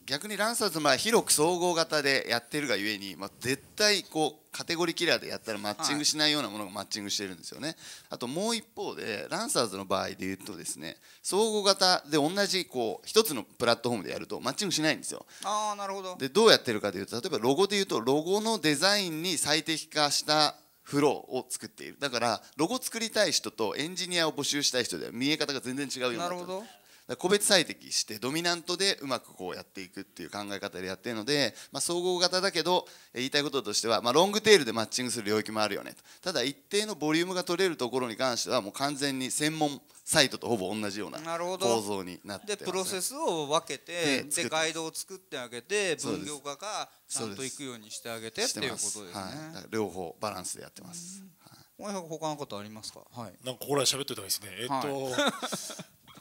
逆にランサーズは広く総合型でやってるがゆえに、絶対こうカテゴリーキラーでやったらマッチングしないようなものがマッチングしてるんですよね。あともう一方でランサーズの場合で言うとですね、総合型で同じ一つのプラットフォームでやるとマッチングしないんですよ。なるほど。でどうやってるかというと、例えばロゴで言うとロゴのデザインに最適化したフローを作っている。だからロゴ作りたい人とエンジニアを募集したい人では見え方が全然違うようになる。個別最適してドミナントでうまくやっていくっていう考え方でやってるので、総合型だけど言いたいこととしては、ロングテールでマッチングする領域もあるよねと。ただ一定のボリュームが取れるところに関してはもう完全に専門サイトとほぼ同じような構造になってます。でプロセスを分けて、でガイドを作ってあげて、分業化がちゃんといくようにしてあげてっていうことですね。両方バランスでやってます。他のことありますか？なんかこれは喋ってたんですね。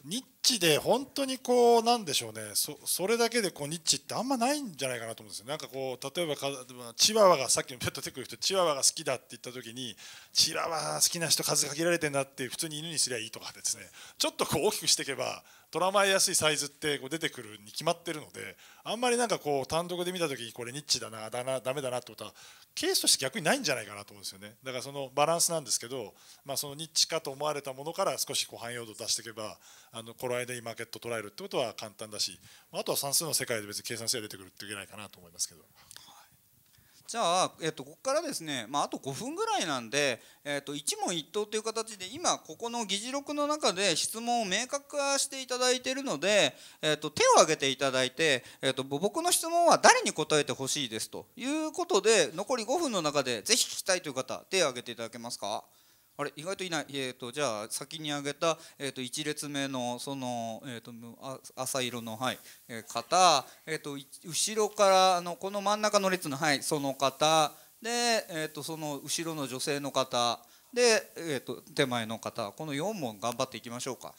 ニッチで本当になんでしょうね、それだけでニッチってあんまないんじゃないかなと思うんですよ。なんか例えばチワワがさっきのペットテックの人、チワワが好きだって言った時に、チワワ好きな人数限られてんだって普通に犬にすりゃいいとかですね、ちょっと大きくしていけば捉まえやすいサイズって出てくるに決まってるので、あんまりなんか単独で見た時にこれニッチだな、ダメだなってことはケースとして逆にないんじゃないかなと思うんですよね。だからそのバランスなんですけど、そのニッチかと思われたものから少し汎用度を出していけば、頃合いでマーケットを捉えるってことは簡単だし、あとは算数の世界で別に計算性が出てくるっていけないかなと思いますけど。じゃあ、ここからですね、あと5分ぐらいなんで、一問一答という形で今ここの議事録の中で質問を明確化していただいているので、手を挙げていただいて、僕の質問は誰に答えてほしいですということで、残り5分の中でぜひ聞きたいという方手を挙げていただけますか？あれ、意外といない。じゃあ先に挙げた1列目のその浅色の方、後ろからこの真ん中の列のその方で、その後ろの女性の方で、手前の方、この4問頑張っていきましょうか。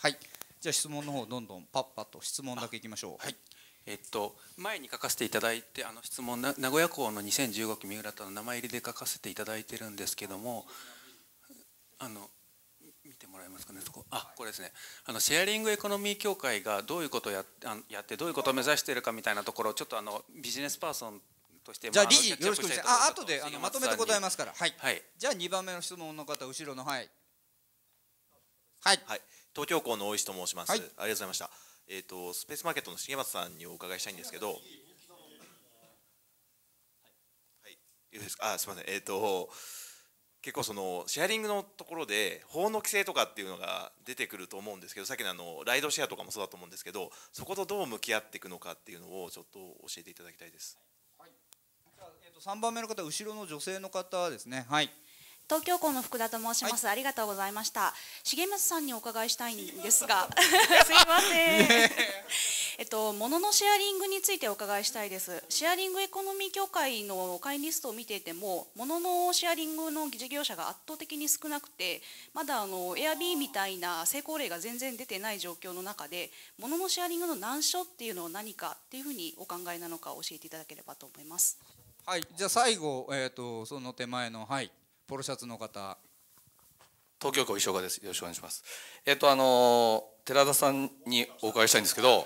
じゃあ質問の方どんどんパッパッと質問だけいきましょう。前に書かせていただいて、質問名古屋港の2015期三浦田の名前入りで書かせていただいてるんですけども。見てもらえますかね、そこ。これですね、シェアリングエコノミー協会がどういうことをやってどういうことを目指しているかみたいなところをちょっとビジネスパーソンとして、じゃあ理事よろしくお願いします。後でまとめて答えますから。じゃあ2番目の質問の方、後ろの東京港の大石と申します。ありがとうございました。スペースマーケットの重松さんにお伺いしたいんですけど、すみません。結構シェアリングのところで法の規制とかっていうのが出てくると思うんですけど、さっきのライドシェアとかもそうだと思うんですけど、そことどう向き合っていくのかっていうのをちょっと教えていただきたいです。3番目の方、後ろの女性の方ですね。東京港の福田と申します。ありがとうございました。重松さんにお伺いしたいんですが、すいません。物のシェアリングについてお伺いしたいです。シェアリングエコノミー協会の会員リストを見ていても、物のシェアリングの事業者が圧倒的に少なくて、まだAirb みたいな成功例が全然出てない状況の中で、物のシェアリングの難所っていうのは何かっていうふうにお考えなのか教えていただければと思います。はい、じゃあ最後、その手前の、はい、ポロシャツの方。東京港石岡です。よろしくお願いします。寺田さんにお伺いしたいんですけど、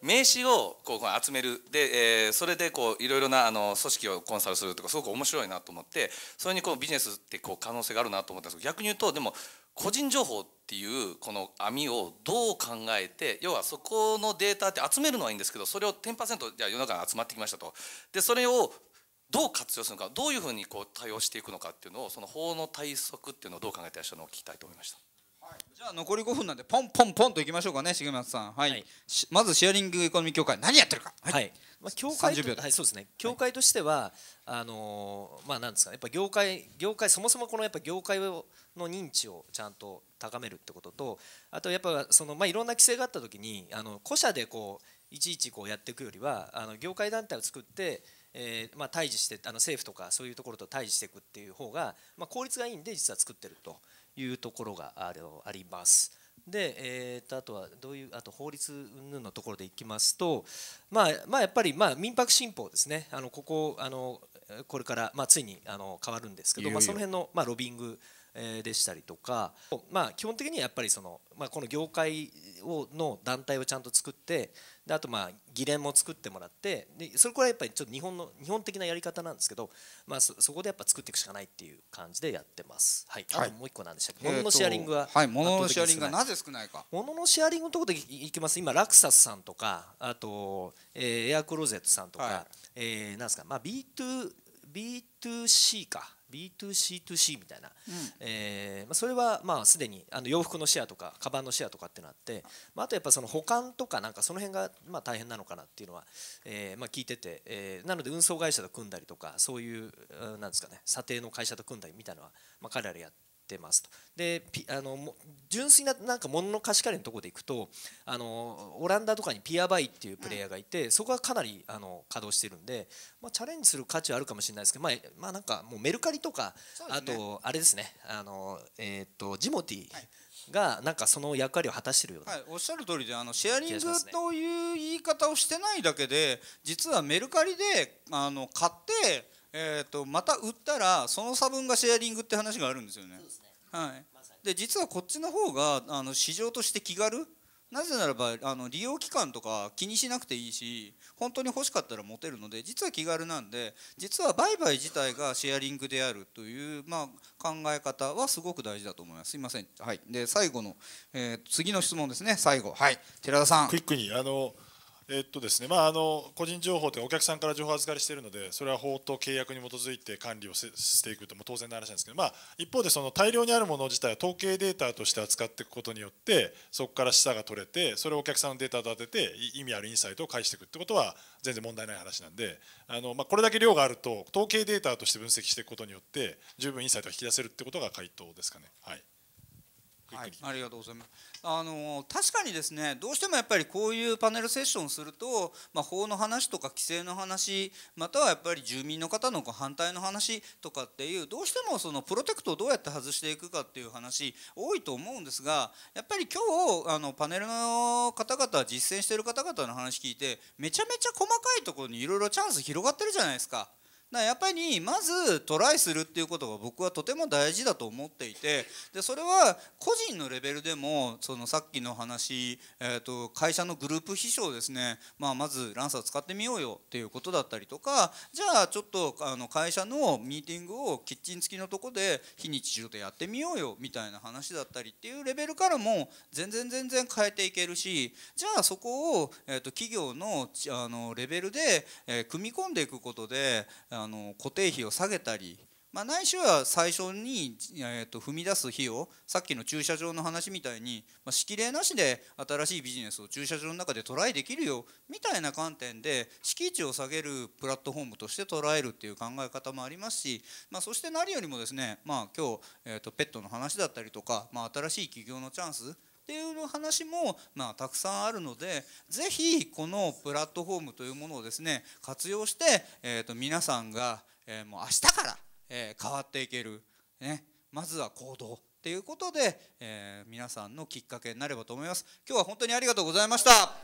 名刺をこう集めるで、それでこういろいろな組織をコンサルするとかすごく面白いなと思って、それにこうビジネスってこう可能性があるなと思ったんですけど、逆に言うとでも個人情報っていうこの網をどう考えて、要はそこのデータって集めるのはいいんですけど、それを 10% じゃあ世の中に集まってきましたと。でそれをどう活用するのか、どういうふうにこう対応していくのかっていうのを、その法の対策っていうのをどう考えていらっしゃるのを聞きたいと思いました。はい、じゃあ残り5分なんでポンポンポンといきましょうかね、重松さん。はい。はい、まずシェアリングエコノミー協会何やってるか。はい。はい、まあ協会と、はい、そうですね。協会としては、まあなんですかね、やっぱ業界そもそもこのやっぱ業界をの認知をちゃんと高めるってことと、あとやっぱそのまあいろんな規制があったときに個社でこういちいちこうやっていくよりは業界団体を作ってまあ対峙して政府とかそういうところと対峙していくっていう方がまあ効率がいいんで実は作ってるというところがあります。で、あとはどういうあと法律云々のところでいきますと、まあやっぱりまあ民泊新法ですね。こここれからまあついに変わるんですけど、まあその辺のまあロビングでしたりとか、まあ基本的にはやっぱりそのまあこの業界の団体をちゃんと作って、であとまあ議連も作ってもらって、でそれこれはやっぱりちょっと日本的なやり方なんですけど、まあそこでやっぱ作っていくしかないっていう感じでやってます。はい、あともう一個なんでしたっけ、物のシェアリングは、はい、物のシェアリングがなぜ少ないか。物のシェアリングのところでいきます。今ラクサスさんとか、あとエアクローゼットさんとか、はい、なんですか、まあ B2C か B2C2C みたいな、うん、それはまあすでに洋服のシェアとかカバンのシェアとかっていうのがあって、まあ、あとやっぱその保管とかなんかその辺がまあ大変なのかなっていうのはまあ聞いてて、なので運送会社と組んだりとか、そういうなんですかね、査定の会社と組んだりみたいなのはまあ彼らでやってますと。で純粋ななんか物の貸し借りのところでいくとオランダとかにピアバイっていうプレイヤーがいて、そこはかなり稼働してるんで、まあ、チャレンジする価値はあるかもしれないですけど、まあなんかもうメルカリとか、ね、あとあれですねジモティがなんかその役割を果たしてるような、はい、おっしゃる通りでシェアリングという言い方をしてないだけで、実はメルカリで買って、また売ったらその差分がシェアリングって話があるんですよね。そうですね、はい、で実はこっちの方が市場として気軽、なぜならば利用期間とか気にしなくていいし、本当に欲しかったら持てるので実は気軽なんで、実は売買自体がシェアリングであるという、まあ、考え方はすごく大事だと思います。すいません、はい、で最後の、次の質問ですね、最後、はい、寺田さん。クイックにですね、まあ個人情報ってお客さんから情報を預かりしているので、それは法と契約に基づいて管理をしていくとも当然の話なんですけど、まあ一方でその大量にあるもの自体は統計データとして扱っていくことによって、そこから示唆が取れて、それをお客さんのデータと当てて意味あるインサイトを返していくってことは全然問題ない話なんで、まあこれだけ量があると統計データとして分析していくことによって十分インサイトが引き出せるってことが回答ですかね。はい、はい、ありがとうございます。確かにですね、どうしてもやっぱりこういうパネルセッションすると、まあ、法の話とか規制の話、またはやっぱり住民の方の反対の話とかっていう、どうしてもそのプロテクトをどうやって外していくかっていう話多いと思うんですが、やっぱり今日パネルの方々、実践している方々の話聞いて、めちゃめちゃ細かいところにいろいろチャンス広がってるじゃないですか。だからやっぱりまずトライするっていうことが僕はとても大事だと思っていて、でそれは個人のレベルでも、そのさっきの話、会社のグループ秘書をですね、まずランサー使ってみようよっていうことだったりとか、じゃあちょっと会社のミーティングをキッチン付きのとこで非日常でやってみようよみたいな話だったりっていうレベルからも全然変えていけるし、じゃあそこを企業のレベルで組み込んでいくことで固定費を下げたり、まあ、ないしは最初に踏み出す費用、さっきの駐車場の話みたいに、まあ、敷例なしで新しいビジネスを駐車場の中でトライできるよみたいな観点で敷地を下げるプラットフォームとして捉えるっていう考え方もありますし、まあ、そして何よりもですね、まあ、今日ペットの話だったりとか、まあ、新しい起業のチャンスっていう話もたくさんあるので、ぜひこのプラットフォームというものをですね活用して、皆さんがもう明日から変わっていける、ね、まずは行動っていうことで皆さんのきっかけになればと思います。今日は本当にありがとうございました。